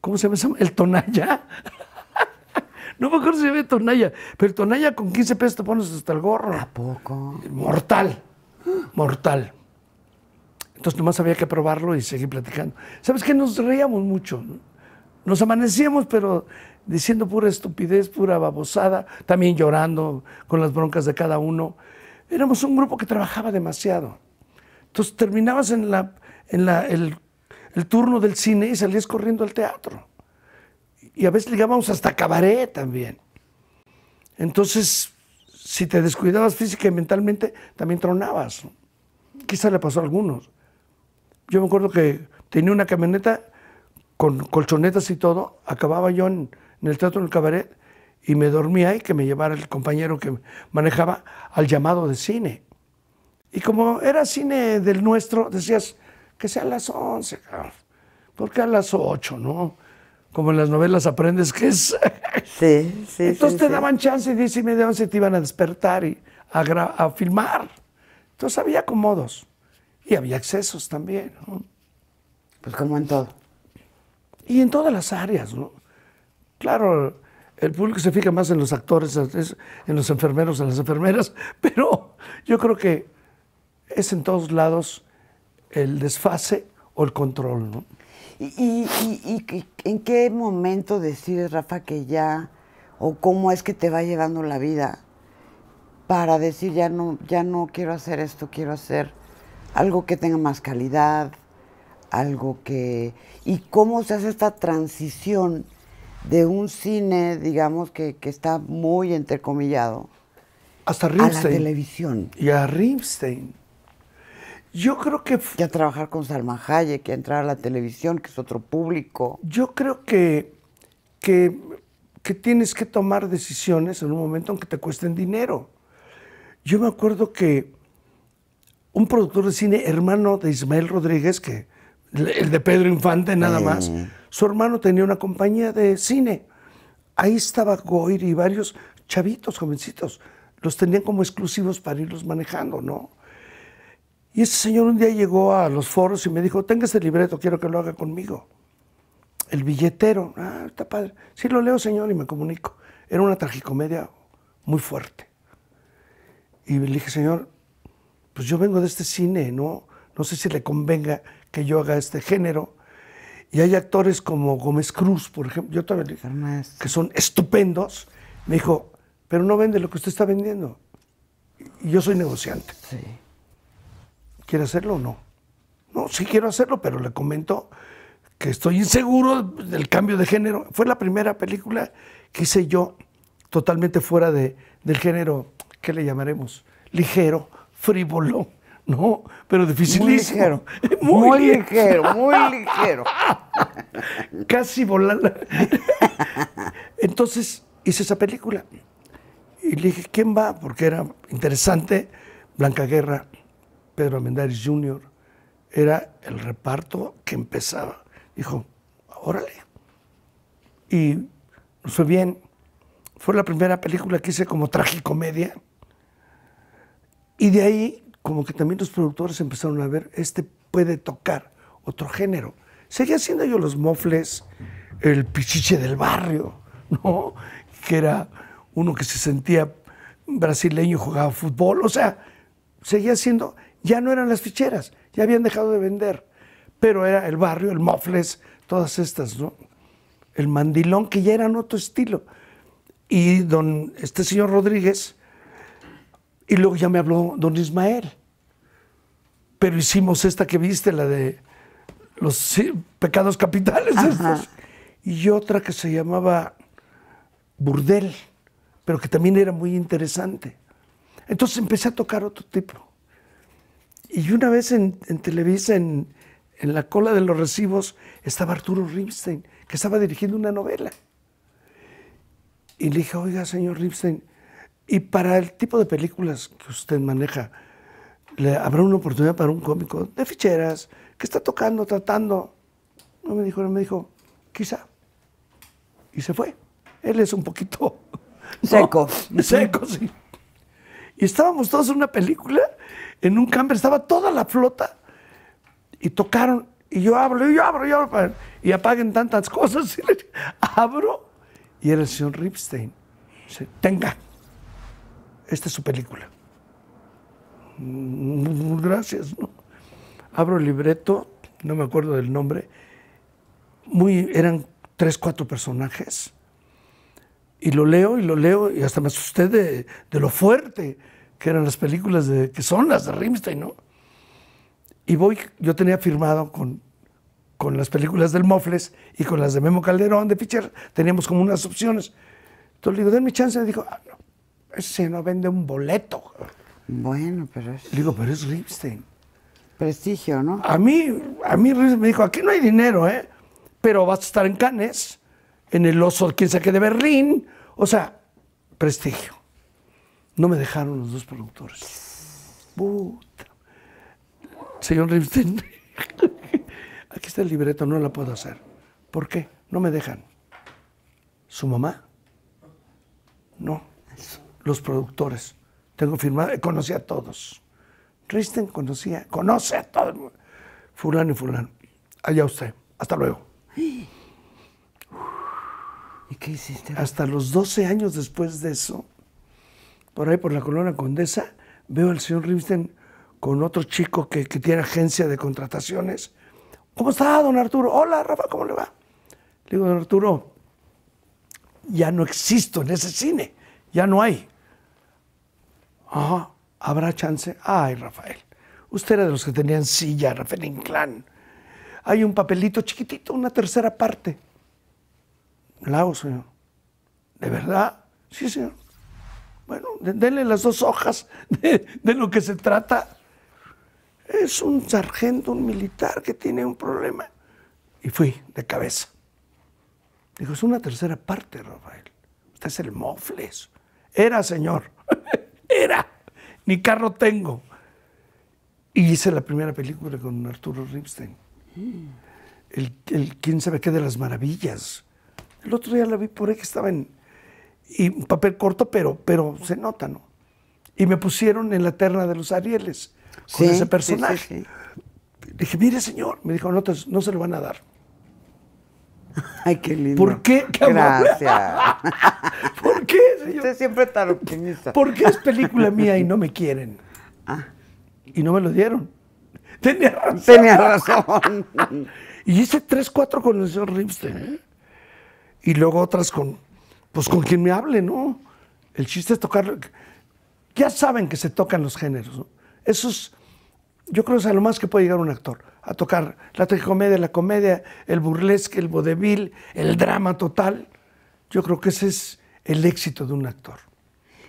¿cómo se llama? El tonalla, no me acuerdo si se llama tonalla, pero tonalla con quince pesos te pones hasta el gorro. ¿A poco? Mortal, mortal. Entonces nomás había que probarlo y seguir platicando. ¿Sabes qué? Nos reíamos mucho, ¿no? Nos amanecíamos, pero diciendo pura estupidez, pura babosada, también llorando con las broncas de cada uno. Éramos un grupo que trabajaba demasiado. Entonces terminabas en, la, en la, el, el turno del cine y salías corriendo al teatro. Y a veces llegábamos hasta cabaret también. Entonces, si te descuidabas física y mentalmente, también tronabas. Quizá le pasó a algunos. Yo me acuerdo que tenía una camioneta con colchonetas y todo, acababa yo en, en el teatro, en el cabaret, y me dormía y que me llevara el compañero que manejaba al llamado de cine. Y como era cine del nuestro, decías, que sea a las once, cabrón. ¿Por qué a las ocho, no? Como en las novelas aprendes que es... Sí, sí, entonces sí, te sí. daban chance y diez y media, once te iban a despertar y a, a filmar. Entonces había acomodos y había excesos también, ¿no? Pues como en todo. Y en todas las áreas, ¿no? Claro, el público se fija más en los actores, en los enfermeros, en las enfermeras, pero yo creo que es en todos lados el desfase o el control, ¿no? ¿Y, y, y, y en qué momento decides, Rafa, que ya, o cómo es que te va llevando la vida para decir, ya no, ya no quiero hacer esto, quiero hacer algo que tenga más calidad? Algo que... ¿Y cómo se hace esta transición de un cine, digamos, que, que está muy entrecomillado, hasta Ripstein, a la televisión? Y a Ripstein. Yo creo que... Y a trabajar con Salma Hayek, que a entrar a la televisión, que es otro público. Yo creo que, que, que tienes que tomar decisiones en un momento aunque te cuesten dinero. Yo me acuerdo que un productor de cine, hermano de Ismael Rodríguez, que... el de Pedro Infante, nada más. Su hermano tenía una compañía de cine. Ahí estaba Goyri y varios chavitos, jovencitos. Los tenían como exclusivos para irlos manejando, ¿no? Y ese señor un día llegó a los foros y me dijo, tenga este libreto, quiero que lo haga conmigo. El billetero. Ah, está padre. Sí, lo leo, señor, y me comunico. Era una tragicomedia muy fuerte. Y le dije, señor, pues yo vengo de este cine, ¿no? No sé si le convenga que yo haga este género. Y hay actores como Gómez Cruz, por ejemplo, yo todavía le dije, que son estupendos. Me dijo, pero no vende lo que usted está vendiendo. Y yo soy negociante. Sí. ¿Quiere hacerlo o no? No, sí quiero hacerlo, pero le comento que estoy inseguro del cambio de género. Fue la primera película que hice yo totalmente fuera de, del género, ¿qué le llamaremos? Ligero, frívolo. No, pero dificilísimo. Muy ligero, muy, muy ligero, ligero, muy ligero. Casi volando. Entonces hice esa película y le dije, ¿quién va? Porque era interesante. Blanca Guerra, Pedro Armendáriz junior Era el reparto que empezaba. Dijo, órale. Y nos fue bien. Fue la primera película que hice como tragicomedia. Y de ahí... como que también los productores empezaron a ver, este puede tocar otro género. Seguía haciendo yo los mofles, el pichiche del barrio, ¿no? Que era uno que se sentía brasileño y jugaba fútbol. O sea, seguía haciendo, ya no eran las ficheras, ya habían dejado de vender. Pero era el barrio, el mofles, todas estas, ¿no? El mandilón, que ya eran otro estilo. Y don este señor Rodríguez... Y luego ya me habló don Ismael. Pero hicimos esta que viste, la de los pecados capitales. Estos. Y otra que se llamaba burdel, pero que también era muy interesante. Entonces empecé a tocar otro tipo. Y una vez en, en Televisa, en, en la cola de los recibos, estaba Arturo Birsten, que estaba dirigiendo una novela. Y le dije, oiga, señor Birsten, y para el tipo de películas que usted maneja, ¿le habrá una oportunidad para un cómico de ficheras que está tocando, tratando? No me dijo, no me dijo, quizá. Y se fue. Él es un poquito... Seco. ¿No? Seco, sí. Y estábamos todos en una película, en un camper, estaba toda la flota, y tocaron, y yo abro, y yo abro, y yo abro, y apaguen tantas cosas, y le abro, y era el señor Birsten. Dice, tenga, esta es su película. Gracias, ¿no? Abro el libreto, no me acuerdo del nombre, muy, eran tres, cuatro personajes, y lo leo, y lo leo, y hasta me asusté de, de lo fuerte que eran las películas, de, que son las de Birsten, ¿no? Y voy, yo tenía firmado con, con las películas del Mofles y con las de Memo Calderón, de Pichar, teníamos como unas opciones. Entonces le digo, denme chance, y dijo, ah, no, ese no vende un boleto. Bueno, pero es... Le digo, pero es Birsten. Prestigio, ¿no? A mí, a mí me dijo, aquí no hay dinero, ¿eh? Pero vas a estar en Cannes, en el Oso, quién sabe qué, de Berlín. O sea, prestigio. No me dejaron los dos productores. Puta. Señor Birsten, aquí está el libreto, no la puedo hacer. ¿Por qué? No me dejan. ¿Su mamá? No. Los productores. Tengo firmado, conocí a todos. Birsten conocía, conoce a todo el mundo. Fulano y fulano. Allá usted. Hasta luego. ¿Y qué hiciste? Hasta los doce años después de eso, por ahí por la Colonia Condesa, veo al señor Birsten con otro chico que, que tiene agencia de contrataciones. ¿Cómo está, don Arturo? Hola, Rafa, ¿cómo le va? Le digo, don Arturo, ya no existo en ese cine. Ya no hay. Ajá, ¿habrá chance? Ay, Rafael, usted era de los que tenían silla, Rafael Inclán. Hay un papelito chiquitito, una tercera parte. La hago, señor. ¿De verdad? Sí, señor. Bueno, denle las dos hojas de, de lo que se trata. Es un sargento, un militar que tiene un problema. Y fui de cabeza. Dijo, es una tercera parte, Rafael. Usted es el Mofles. Era, señor. Era, ni carro tengo. Y hice la primera película con Arturo Birsten. Mm. El, el quién sabe qué de las maravillas. El otro día la vi por ahí que estaba en y papel corto, pero, pero se nota, ¿no? Y me pusieron en la terna de los Arieles con sí, ese personaje. Sí, sí, sí. Dije, mire, señor. Me dijo, no, te, no se lo van a dar. Ay, qué lindo. ¿Por qué? qué Gracias. ¿Por qué, señor? Usted siempre está optimista. ¿Por qué es película mía y no me quieren? Ah. Y no me lo dieron. Tenía razón. Tenía razón. Y hice tres, cuatro con el señor Birsten. ¿Eh? Y luego otras con, pues con quien me hable, ¿no? El chiste es tocar. Ya saben que se tocan los géneros, ¿no? Eso es, yo creo que es a lo más que puede llegar un actor. A tocar la tragicomedia, la comedia, el burlesque, el vodevil, el drama total. Yo creo que ese es el éxito de un actor.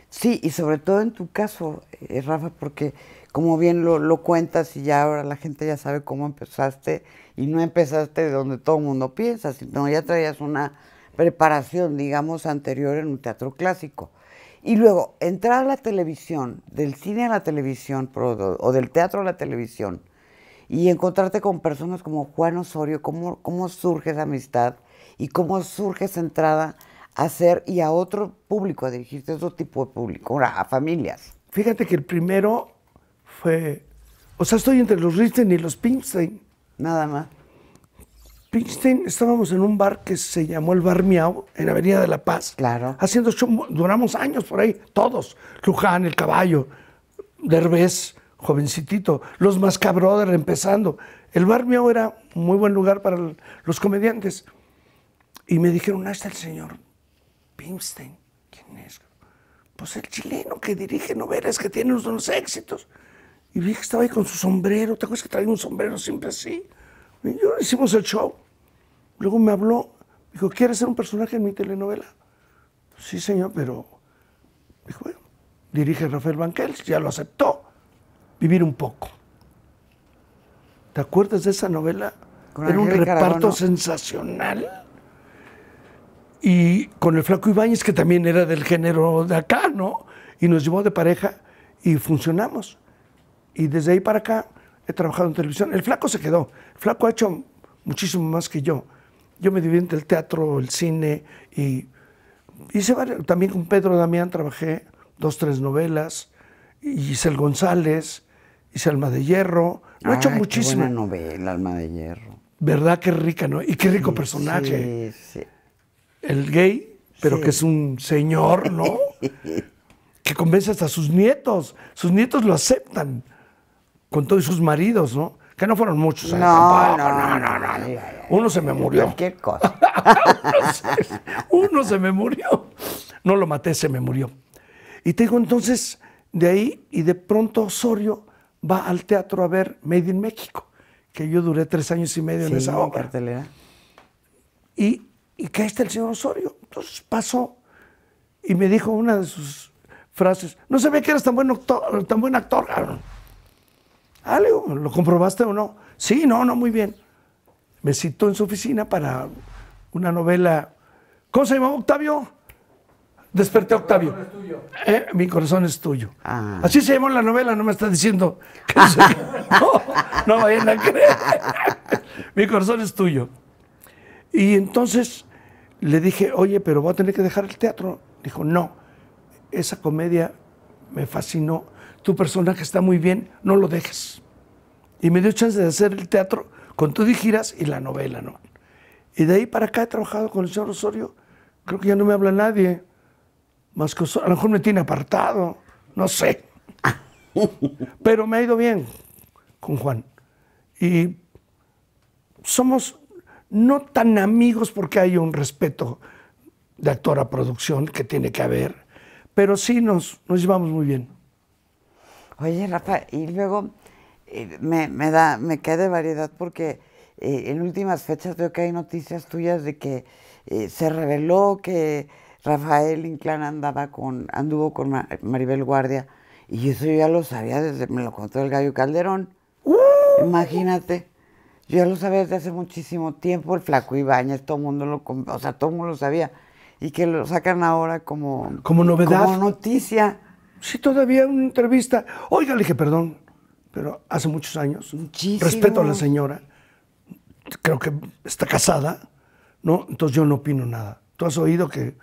Sí, y sobre todo en tu caso, eh, Rafa, porque como bien lo, lo cuentas y ya ahora la gente ya sabe cómo empezaste y no empezaste de donde todo el mundo piensa, sino ya traías una preparación, digamos, anterior en un teatro clásico. Y luego, entrar a la televisión, del cine a la televisión o del teatro a la televisión, y encontrarte con personas como Juan Osorio, cómo, cómo surge esa amistad y cómo surge esa entrada a hacer y a otro público, a dirigirte a otro tipo de público, a familias. Fíjate que el primero fue, o sea, estoy entre los Birsten y los Birsten. Nada más. Birsten, estábamos en un bar que se llamó el Bar Miau, en Avenida de la Paz. Claro. Haciendo show, duramos años por ahí, todos. Luján, El Caballo, Derbez, jovencitito, los Masca Brothers empezando. El Bar Miau era un muy buen lugar para los comediantes. Y me dijeron, ah, está el señor Birsten. ¿Quién es? Pues el chileno que dirige novelas, que tiene unos éxitos. Y vi que estaba ahí con su sombrero. ¿Te acuerdas que traía un sombrero siempre así? Y yo hicimos el show. Luego me habló, dijo, ¿quieres ser un personaje en mi telenovela? sí, señor, pero dijo, bueno, dirige Rafael Banquels, ya lo aceptó, vivir un poco. ¿Te acuerdas de esa novela? Con Era un Angelica reparto Aragón, ¿no? sensacional. Y con el Flaco Ibáñez, que también era del género de acá, ¿no? Y nos llevó de pareja y funcionamos. Y desde ahí para acá he trabajado en televisión. El Flaco se quedó. El Flaco ha hecho muchísimo más que yo. Yo me dividí entre el teatro, el cine y... Hice varias, también con Pedro Damián trabajé dos, tres novelas. Y Isel González, hice Alma de Hierro. Lo ah, he hecho muchísimo. Qué buena novela, Alma de Hierro. ¿Verdad? Qué rica, ¿no? Y qué rico sí, personaje. Sí, sí. El gay, pero sí, que es un señor, ¿no? Que convence hasta a sus nietos. Sus nietos lo aceptan. Con todos sus maridos, ¿no? Que no fueron muchos. No, no, no, no, no, no. Uno se me murió. Cualquier cosa. uno, se, uno se me murió. No lo maté, se me murió. Y te digo, entonces, de ahí, y de pronto Osorio va al teatro a ver Made in México, que yo duré tres años y medio sí, en esa obra. Cartelera. Y, y que ahí está el señor Osorio. Entonces pasó y me dijo una de sus frases, no se ve que eres tan buen actor, tan buen actor, cabrón. Ah, Leo, ¿lo comprobaste o no? Sí, no, no, muy bien. Me citó en su oficina para una novela. ¿Cómo se llamaba, Octavio? Desperté a Octavio. Mi corazón es tuyo. Eh, mi corazón es tuyo. Ah. Así se llamó la novela, no me está diciendo que soy... no, no vayan a creer. Mi corazón es tuyo. Y entonces le dije, oye, pero voy a tener que dejar el teatro. Dijo, no, esa comedia me fascinó. Tu personaje está muy bien, no lo dejes. Y me dio chance de hacer el teatro con Tú Digiras y la novela, ¿no? Y de ahí para acá he trabajado con el señor Osorio. Creo que ya no me habla nadie. Más que Osorio. A lo mejor me tiene apartado, no sé. Pero me ha ido bien con Juan. Y somos no tan amigos porque hay un respeto de actor a producción que tiene que haber, pero sí nos, nos llevamos muy bien. Oye, Rafa, y luego eh, me, me da, me cae de variedad porque eh, en últimas fechas veo que hay noticias tuyas de que eh, se reveló que Rafael Inclán andaba con, anduvo con Mar Maribel Guardia, y eso yo ya lo sabía desde, me lo contó el Gallo Calderón. Uh, Imagínate, yo ya lo sabía desde hace muchísimo tiempo, el Flaco Ibáñez, todo el mundo lo, o sea, todo el mundo lo sabía, y que lo sacan ahora como, como novedad, como noticia. Sí, todavía una entrevista. Oiga, le dije, perdón, pero hace muchos años. Muchísimo. Respeto a la señora. Creo que está casada, ¿no? Entonces yo no opino nada. Tú has oído que...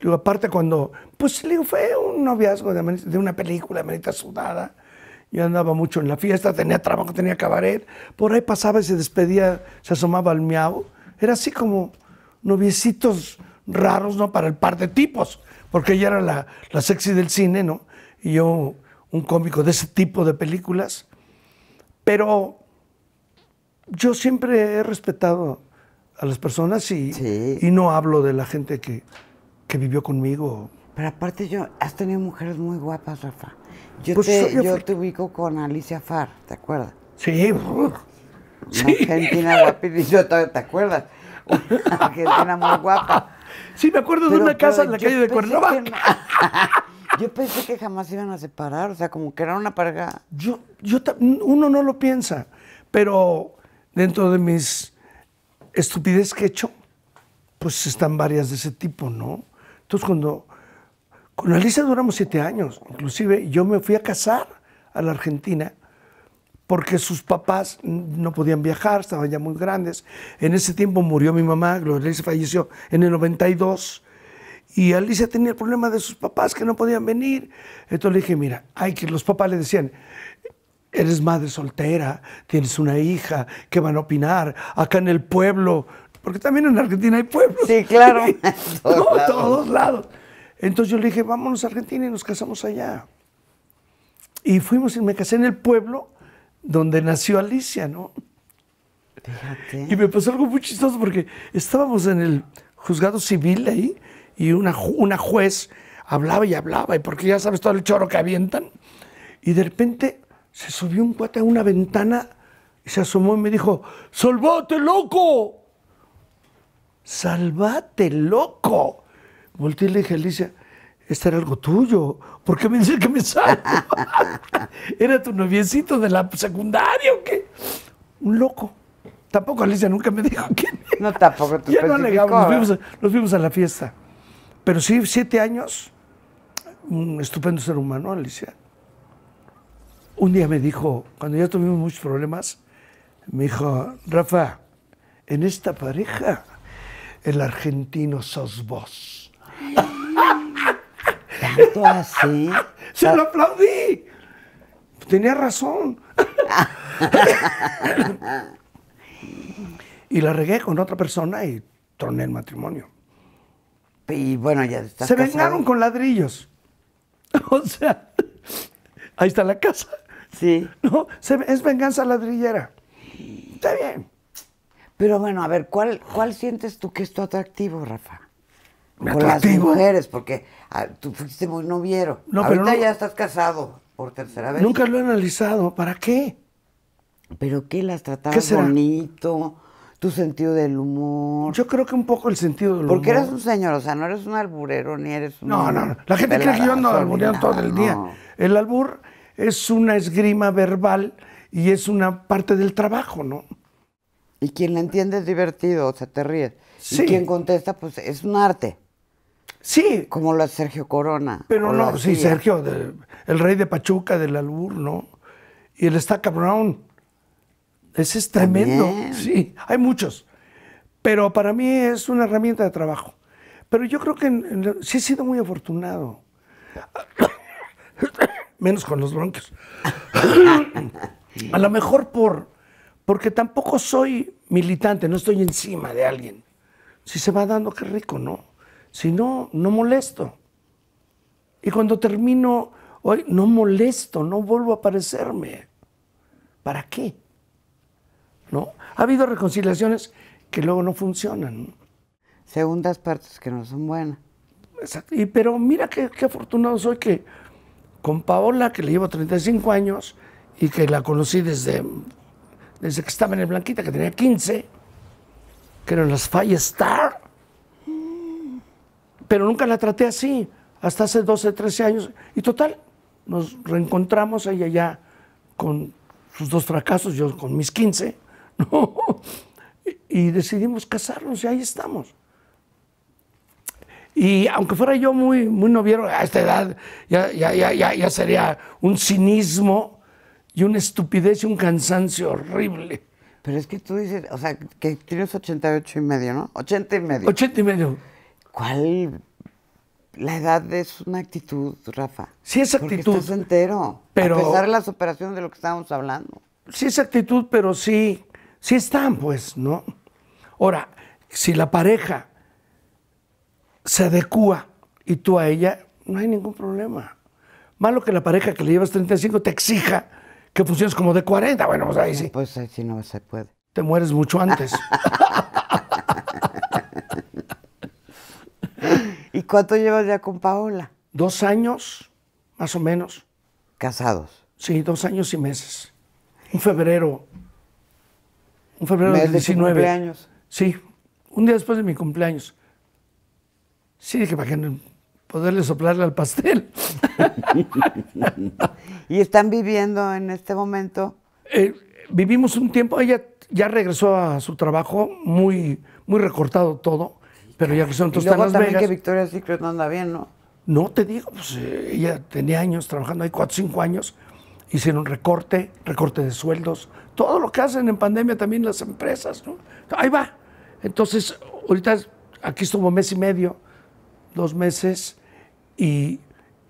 Digo, aparte cuando... Pues le digo, fue un noviazgo de, de una película, Amanita Sudada. Yo andaba mucho en la fiesta, tenía trabajo, tenía cabaret. Por ahí pasaba y se despedía, se asomaba al miau. Era así como noviecitos raros, ¿no? Para el par de tipos. Porque ella era la, la sexy del cine, ¿no? Y yo, un cómico de ese tipo de películas. Pero yo siempre he respetado a las personas y, sí, y no hablo de la gente que, que vivió conmigo. Pero aparte yo, has tenido mujeres muy guapas, Rafa. Yo, pues te, yo te ubico con Alicia Farr, ¿te acuerdas? Sí. Una sí. Argentina guapísima, ¿te acuerdas? Una argentina muy guapa. Sí, me acuerdo pero, de una casa en la calle de Cuernavaca. No, yo pensé que jamás iban a separar, o sea, como que era una pareja. Yo, yo, uno no lo piensa, pero dentro de mis estupideces que he hecho, pues están varias de ese tipo, ¿no? Entonces, cuando con Alicia duramos siete años, inclusive yo me fui a casar a la Argentina porque sus papás no podían viajar, estaban ya muy grandes. En ese tiempo murió mi mamá, Gloria Lisa falleció en el noventa y dos, y Alicia tenía el problema de sus papás que no podían venir. Entonces le dije, mira, hay que los papás le decían, eres madre soltera, tienes una hija, ¿qué van a opinar? Acá en el pueblo, porque también en Argentina hay pueblos. Sí, claro. No, todos lados. Entonces yo le dije, vámonos a Argentina y nos casamos allá. Y fuimos y me casé en el pueblo donde nació Alicia, ¿no? Fíjate. Y me pasó algo muy chistoso porque estábamos en el juzgado civil ahí y una, ju una juez hablaba y hablaba, y porque ya sabes todo el choro que avientan, y de repente se subió un cuate a una ventana y se asomó y me dijo, ¡salvate, loco! ¡Salvate, loco! volteé y le dije a Alicia, este era algo tuyo, ¿por qué me dices que me salgo? ¿Era tu noviecito de la secundaria o qué? Un loco. Tampoco Alicia nunca me dijo quién era. No, tampoco te especificó. Ya no alegamos, nos fuimos, a, nos fuimos a la fiesta. Pero sí, siete años, un estupendo ser humano, Alicia. Un día me dijo, cuando ya tuvimos muchos problemas, me dijo, Rafa, en esta pareja, el argentino sos vos. ¿Tanto así? ¡Se lo aplaudí! Tenía razón. Y la regué con otra persona y troné el matrimonio. Y bueno, ya estás Se casado. Vengaron con ladrillos. O sea, ahí está la casa. Sí. No, se, es venganza ladrillera. Está bien. Pero bueno, a ver, ¿cuál, cuál sientes tú que es tu atractivo, Rafa? ¿Mi con atractivo? Las mujeres, porque a, tú fuiste muy noviero. No, ahorita pero no, ya estás casado por tercera vez. Nunca lo he analizado. ¿Para qué? ¿Pero qué? ¿Las tratabas bonito? ¿Tu sentido del humor? Yo creo que un poco el sentido del porque humor. Porque eres un señor, o sea, no eres un alburero, ni eres un... No, no, no. La gente cree que yo ando albureando todo el día. No. El albur es una esgrima verbal y es una parte del trabajo, ¿no? Y quien la entiende es divertido, o sea, te ríes. Sí. Y quien contesta, pues, es un arte. Sí. Como lo hace Sergio Corona. Pero no, sí, Sergio, de, el rey de Pachuca, del albur, ¿no? Y el Estaca Brown. Ese es tremendo. También. Sí, hay muchos. Pero para mí es una herramienta de trabajo. Pero yo creo que en, en, sí he sido muy afortunado. Menos con los Bronquios. A lo mejor por... Porque tampoco soy militante, no estoy encima de alguien. Si se va dando, qué rico, ¿no? Si no, no molesto. Y cuando termino hoy, no molesto, no vuelvo a aparecerme. ¿Para qué? ¿No? Ha habido reconciliaciones que luego no funcionan. Segundas partes que no son buenas. Exacto. Y, pero mira qué, qué afortunado soy que con Paola, que le llevo treinta y cinco años y que la conocí desde... Desde que estaba en el Blanquita, que tenía quince, que eran las Five Star. Pero nunca la traté así, hasta hace doce, trece años. Y total, nos reencontramos ella ya con sus dos fracasos, yo con mis quince. ¿No? Y decidimos casarnos y ahí estamos. Y aunque fuera yo muy, muy noviero a esta edad, ya, ya, ya, ya, ya sería un cinismo. Y una estupidez y un cansancio horrible. Pero es que tú dices, o sea, que tienes ochenta y ocho y medio, ¿no? ochenta y medio. ochenta y medio. ¿Cuál? La edad es una actitud, Rafa. Sí, es actitud. Porque estás entero, pero... a pesar de las operaciones de lo que estábamos hablando. Sí, es actitud, pero sí, sí están, pues, ¿no? Ahora, si la pareja se adecúa y tú a ella, no hay ningún problema. Malo que la pareja que le llevas treinta y cinco te exija que funciones como de cuarenta, bueno, pues ahí sí. Pues ahí sí no se puede. Te mueres mucho antes. ¿Y cuánto llevas ya con Paola? Dos años, más o menos. ¿Casados? Sí, dos años y meses. Un febrero. Un febrero del diecinueve. ¿Mes de tu cumpleaños? Sí, un día después de mi cumpleaños. Sí, dije, para que poderle soplarle al pastel. ¿Y están viviendo en este momento? Eh, vivimos un tiempo, ella ya regresó a su trabajo, muy, muy recortado todo, pero ya regresó, entonces está en Las Vegas. Y luego también que Victoria's Secret no anda bien, ¿no? No, te digo, pues eh, ella tenía años trabajando ahí, cuatro o cinco años, hicieron recorte, recorte de sueldos, todo lo que hacen en pandemia también las empresas, ¿no? Ahí va. Entonces, ahorita aquí estuvo mes y medio, dos meses, Y,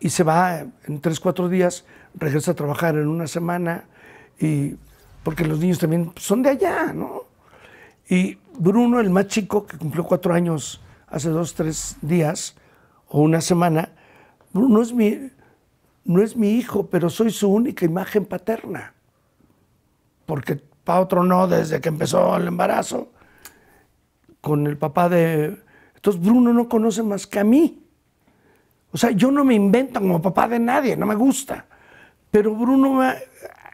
y se va en tres, cuatro días, regresa a trabajar en una semana, y, porque los niños también son de allá, ¿no? Y Bruno, el más chico, que cumplió cuatro años hace dos, tres días, o una semana, Bruno es mi, no es mi hijo, pero soy su única imagen paterna, porque pa' otro no, desde que empezó el embarazo, con el papá de... Entonces Bruno no conoce más que a mí. O sea, yo no me invento como papá de nadie, no me gusta. Pero Bruno me ha,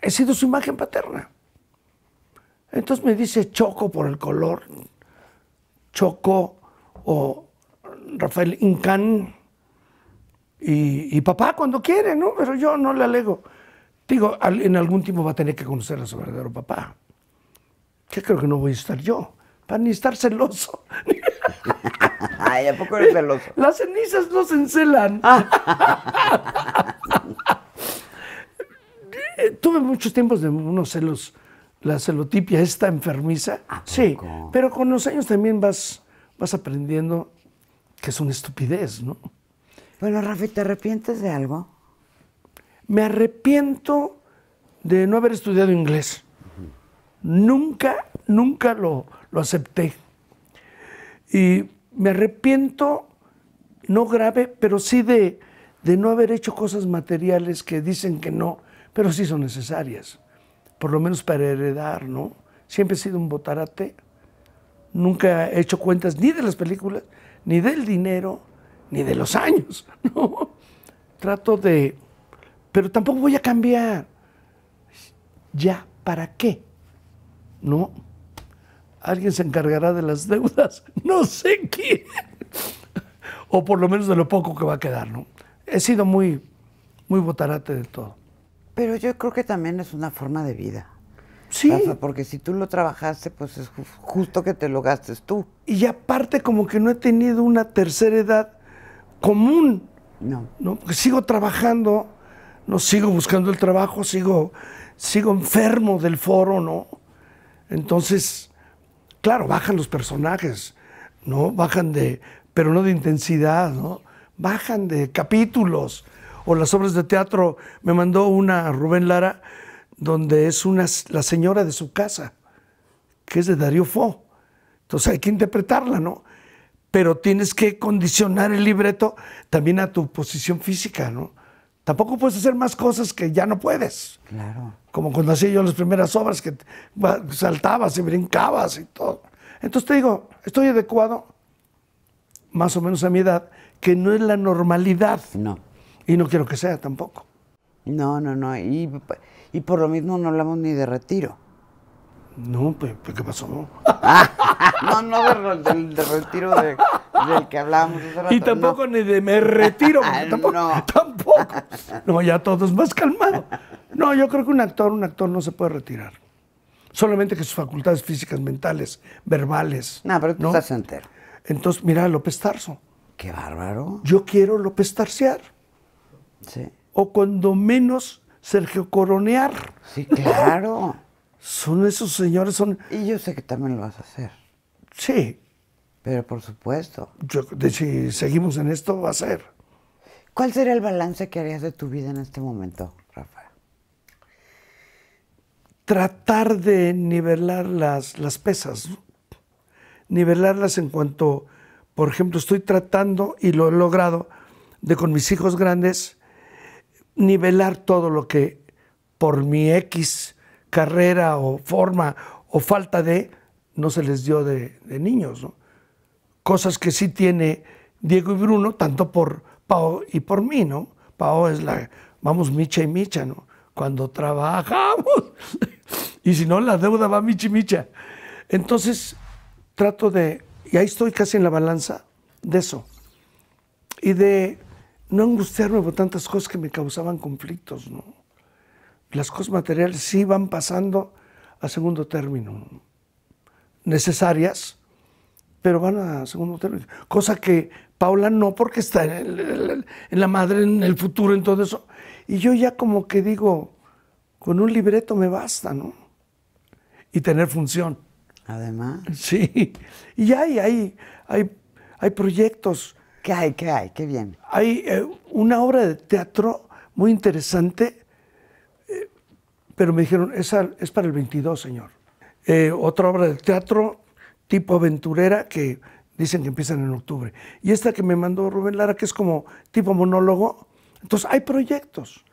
ha sido su imagen paterna. Entonces me dice Choco por el color, Choco o Rafael Inclán y, y papá cuando quiere, ¿no? Pero yo no le alego. Digo, en algún tiempo va a tener que conocer a su verdadero papá. Que creo que no voy a estar yo, para ni estar celoso. Ay, ¿a poco eres celoso? Las cenizas no se encelan. Tuve muchos tiempos de unos celos, la celotipia esta enfermiza. Sí, pero con los años también vas, vas aprendiendo que es una estupidez, ¿no? Bueno, Rafi, ¿te arrepientes de algo? Me arrepiento de no haber estudiado inglés. Uh-huh. Nunca, nunca lo, lo acepté. Y me arrepiento, no grave, pero sí de, de no haber hecho cosas materiales que dicen que no, pero sí son necesarias. Por lo menos para heredar, ¿no? Siempre he sido un botarate. Nunca he hecho cuentas ni de las películas, ni del dinero, ni de los años, ¿no? Trato de... Pero tampoco voy a cambiar. ¿Ya para qué? ¿No? Alguien se encargará de las deudas. No sé quién. O por lo menos de lo poco que va a quedar, ¿no? He sido muy, muy botarate de todo. Pero yo creo que también es una forma de vida. Sí. Rafa, porque si tú lo trabajaste, pues es justo que te lo gastes tú. Y aparte como que no he tenido una tercera edad común. No. ¿No? Porque sigo trabajando... No, sigo buscando el trabajo, sigo, sigo enfermo del foro, ¿no? Entonces, claro, bajan los personajes, ¿no? Bajan de, pero no de intensidad, ¿no? Bajan de capítulos o las obras de teatro. Me mandó una Rubén Lara, donde es una, la señora de su casa, que es de Darío Fo. Entonces hay que interpretarla, ¿no? Pero tienes que condicionar el libreto también a tu posición física, ¿no? Tampoco puedes hacer más cosas que ya no puedes. Claro. Como cuando hacía yo las primeras obras, que saltabas y brincabas y todo. Entonces te digo, estoy adecuado, más o menos a mi edad, que no es la normalidad. No. Y no quiero que sea tampoco. No, no, no. Y, y por lo mismo no hablamos ni de retiro. No, pues, ¿qué pasó? No, no de, de, de retiro de, del que hablábamos hace rato. Y tampoco no. Ni de me retiro. Tampoco, no. Tampoco. No, ya todo es más calmado. No, yo creo que un actor, un actor no se puede retirar. Solamente que sus facultades físicas, mentales, verbales. No, pero tú ¿no? estás entero. Entonces, mira a López Tarso. Qué bárbaro. Yo quiero López Tarsear. Sí. O cuando menos Sergio Coronear. Sí, claro. Son esos señores, son... Y yo sé que también lo vas a hacer. Sí. Pero por supuesto. Yo, de, si seguimos en esto, va a ser. ¿Cuál sería el balance que harías de tu vida en este momento, Rafael? Tratar de nivelar las, las pesas. Nivelarlas en cuanto, por ejemplo, estoy tratando, y lo he logrado, de con mis hijos grandes, nivelar todo lo que por mi X... carrera o forma o falta de, no se les dio de, de niños, ¿no? Cosas que sí tiene Diego y Bruno, tanto por Pao y por mí, ¿no? Pao es la, vamos micha y micha, ¿no? Cuando trabajamos, y si no, la deuda va micha y micha. Entonces, trato de, y ahí estoy casi en la balanza de eso, y de no angustiarme por tantas cosas que me causaban conflictos, ¿no? Las cosas materiales sí van pasando a segundo término. Necesarias, pero van a segundo término. Cosa que Paula no, porque está en, el, en la madre, en el futuro, en todo eso. Y yo ya como que digo, con un libreto me basta, ¿no? Y tener función. Además. Sí. Y hay, hay, hay, hay proyectos. ¿Qué hay? ¿Qué hay? ¿Qué viene? Hay eh, una obra de teatro muy interesante. Pero me dijeron, esa es para el veintidós, señor. Eh, otra obra de teatro tipo aventurera que dicen que empiezan en octubre. Y esta que me mandó Rubén Lara, que es como tipo monólogo. Entonces, hay proyectos.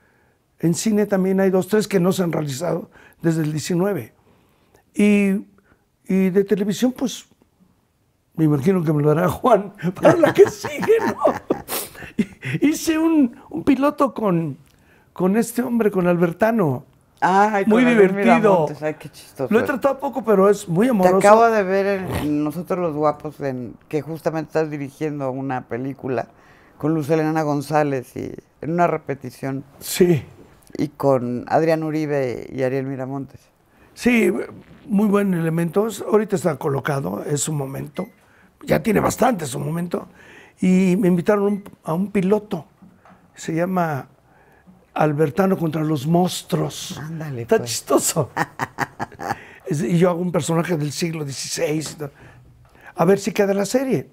En cine también hay dos, tres que no se han realizado desde el diecinueve. Y, y de televisión, pues, me imagino que me lo hará Juan para la que sigue, ¿no? Hice un, un piloto con, con este hombre, con Albertano. Ay, muy divertido. Ay, qué chistoso. Lo he tratado poco, pero es muy amoroso. Te acabo de ver en Nosotros los Guapos, en que justamente estás dirigiendo una película con Luz Helena González, y en una repetición. Sí. Y con Adrián Uribe y Ariel Miramontes. Sí, muy buen elemento. Ahorita está colocado, es su momento. Ya tiene bastante su momento. Y me invitaron un, a un piloto. Se llama Albertano contra los monstruos. Ándale, está pues. Chistoso. Y yo hago un personaje del siglo dieciséis. A ver si queda la serie.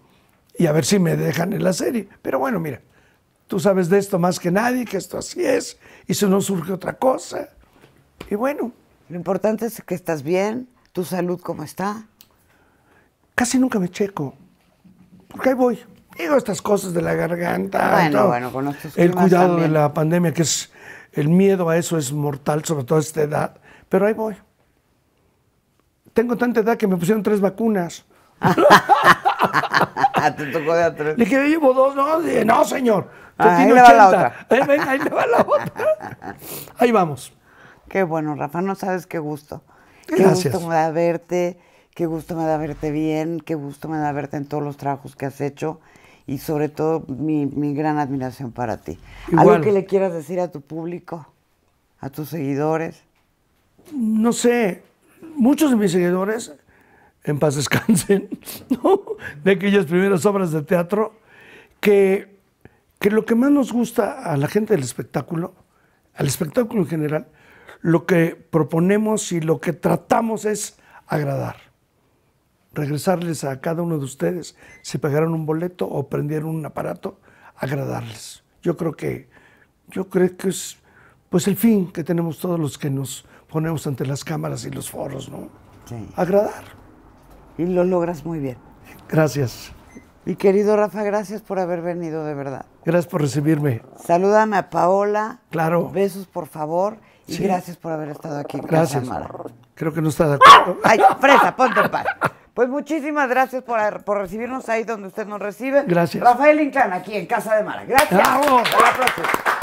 Y a ver si me dejan en la serie. Pero bueno, mira, tú sabes de esto más que nadie, que esto así es. Y si no surge otra cosa. Y bueno. Lo importante es que estás bien. ¿Tu salud cómo está? Casi nunca me checo. Porque ahí voy. Digo, estas cosas de la garganta. Bueno, todo. Bueno, con estos El cuidado también. De la pandemia, que es... El miedo a eso es mortal, sobre todo a esta edad. Pero ahí voy. Tengo tanta edad que me pusieron tres vacunas. Te tocó de atrás. Le dije, yo llevo dos, no, no señor. Ah, ahí le va la otra. Ahí, venga, ahí le va la otra. Ahí vamos. Qué bueno, Rafa, no sabes qué gusto. Gracias. Qué gusto me da verte, qué gusto me da verte bien, qué gusto me da verte en todos los trabajos que has hecho y sobre todo mi, mi gran admiración para ti. Igual. ¿Algo que le quieras decir a tu público, a tus seguidores? No sé, muchos de mis seguidores... en paz descansen, ¿no? De aquellas primeras obras de teatro, que, que lo que más nos gusta a la gente del espectáculo, al espectáculo en general, lo que proponemos y lo que tratamos es agradar. Regresarles a cada uno de ustedes, si pagaron un boleto o prendieron un aparato, agradarles. Yo creo que, yo creo que es pues, el fin que tenemos todos los que nos ponemos ante las cámaras y los foros, ¿no? Sí. Agradar. Y lo logras muy bien. Gracias. Mi querido Rafa, gracias por haber venido, de verdad. Gracias por recibirme. Salúdame a Paola. Claro. Besos, por favor. Y sí. Gracias por haber estado aquí. Gracias. Creo que no está de acuerdo. Ay, fresa, ponte en paz. Pues muchísimas gracias por, por recibirnos ahí donde usted nos recibe. Gracias. Rafael Inclán, aquí en Casa de Mara. Gracias. Bravo. Hasta la próxima.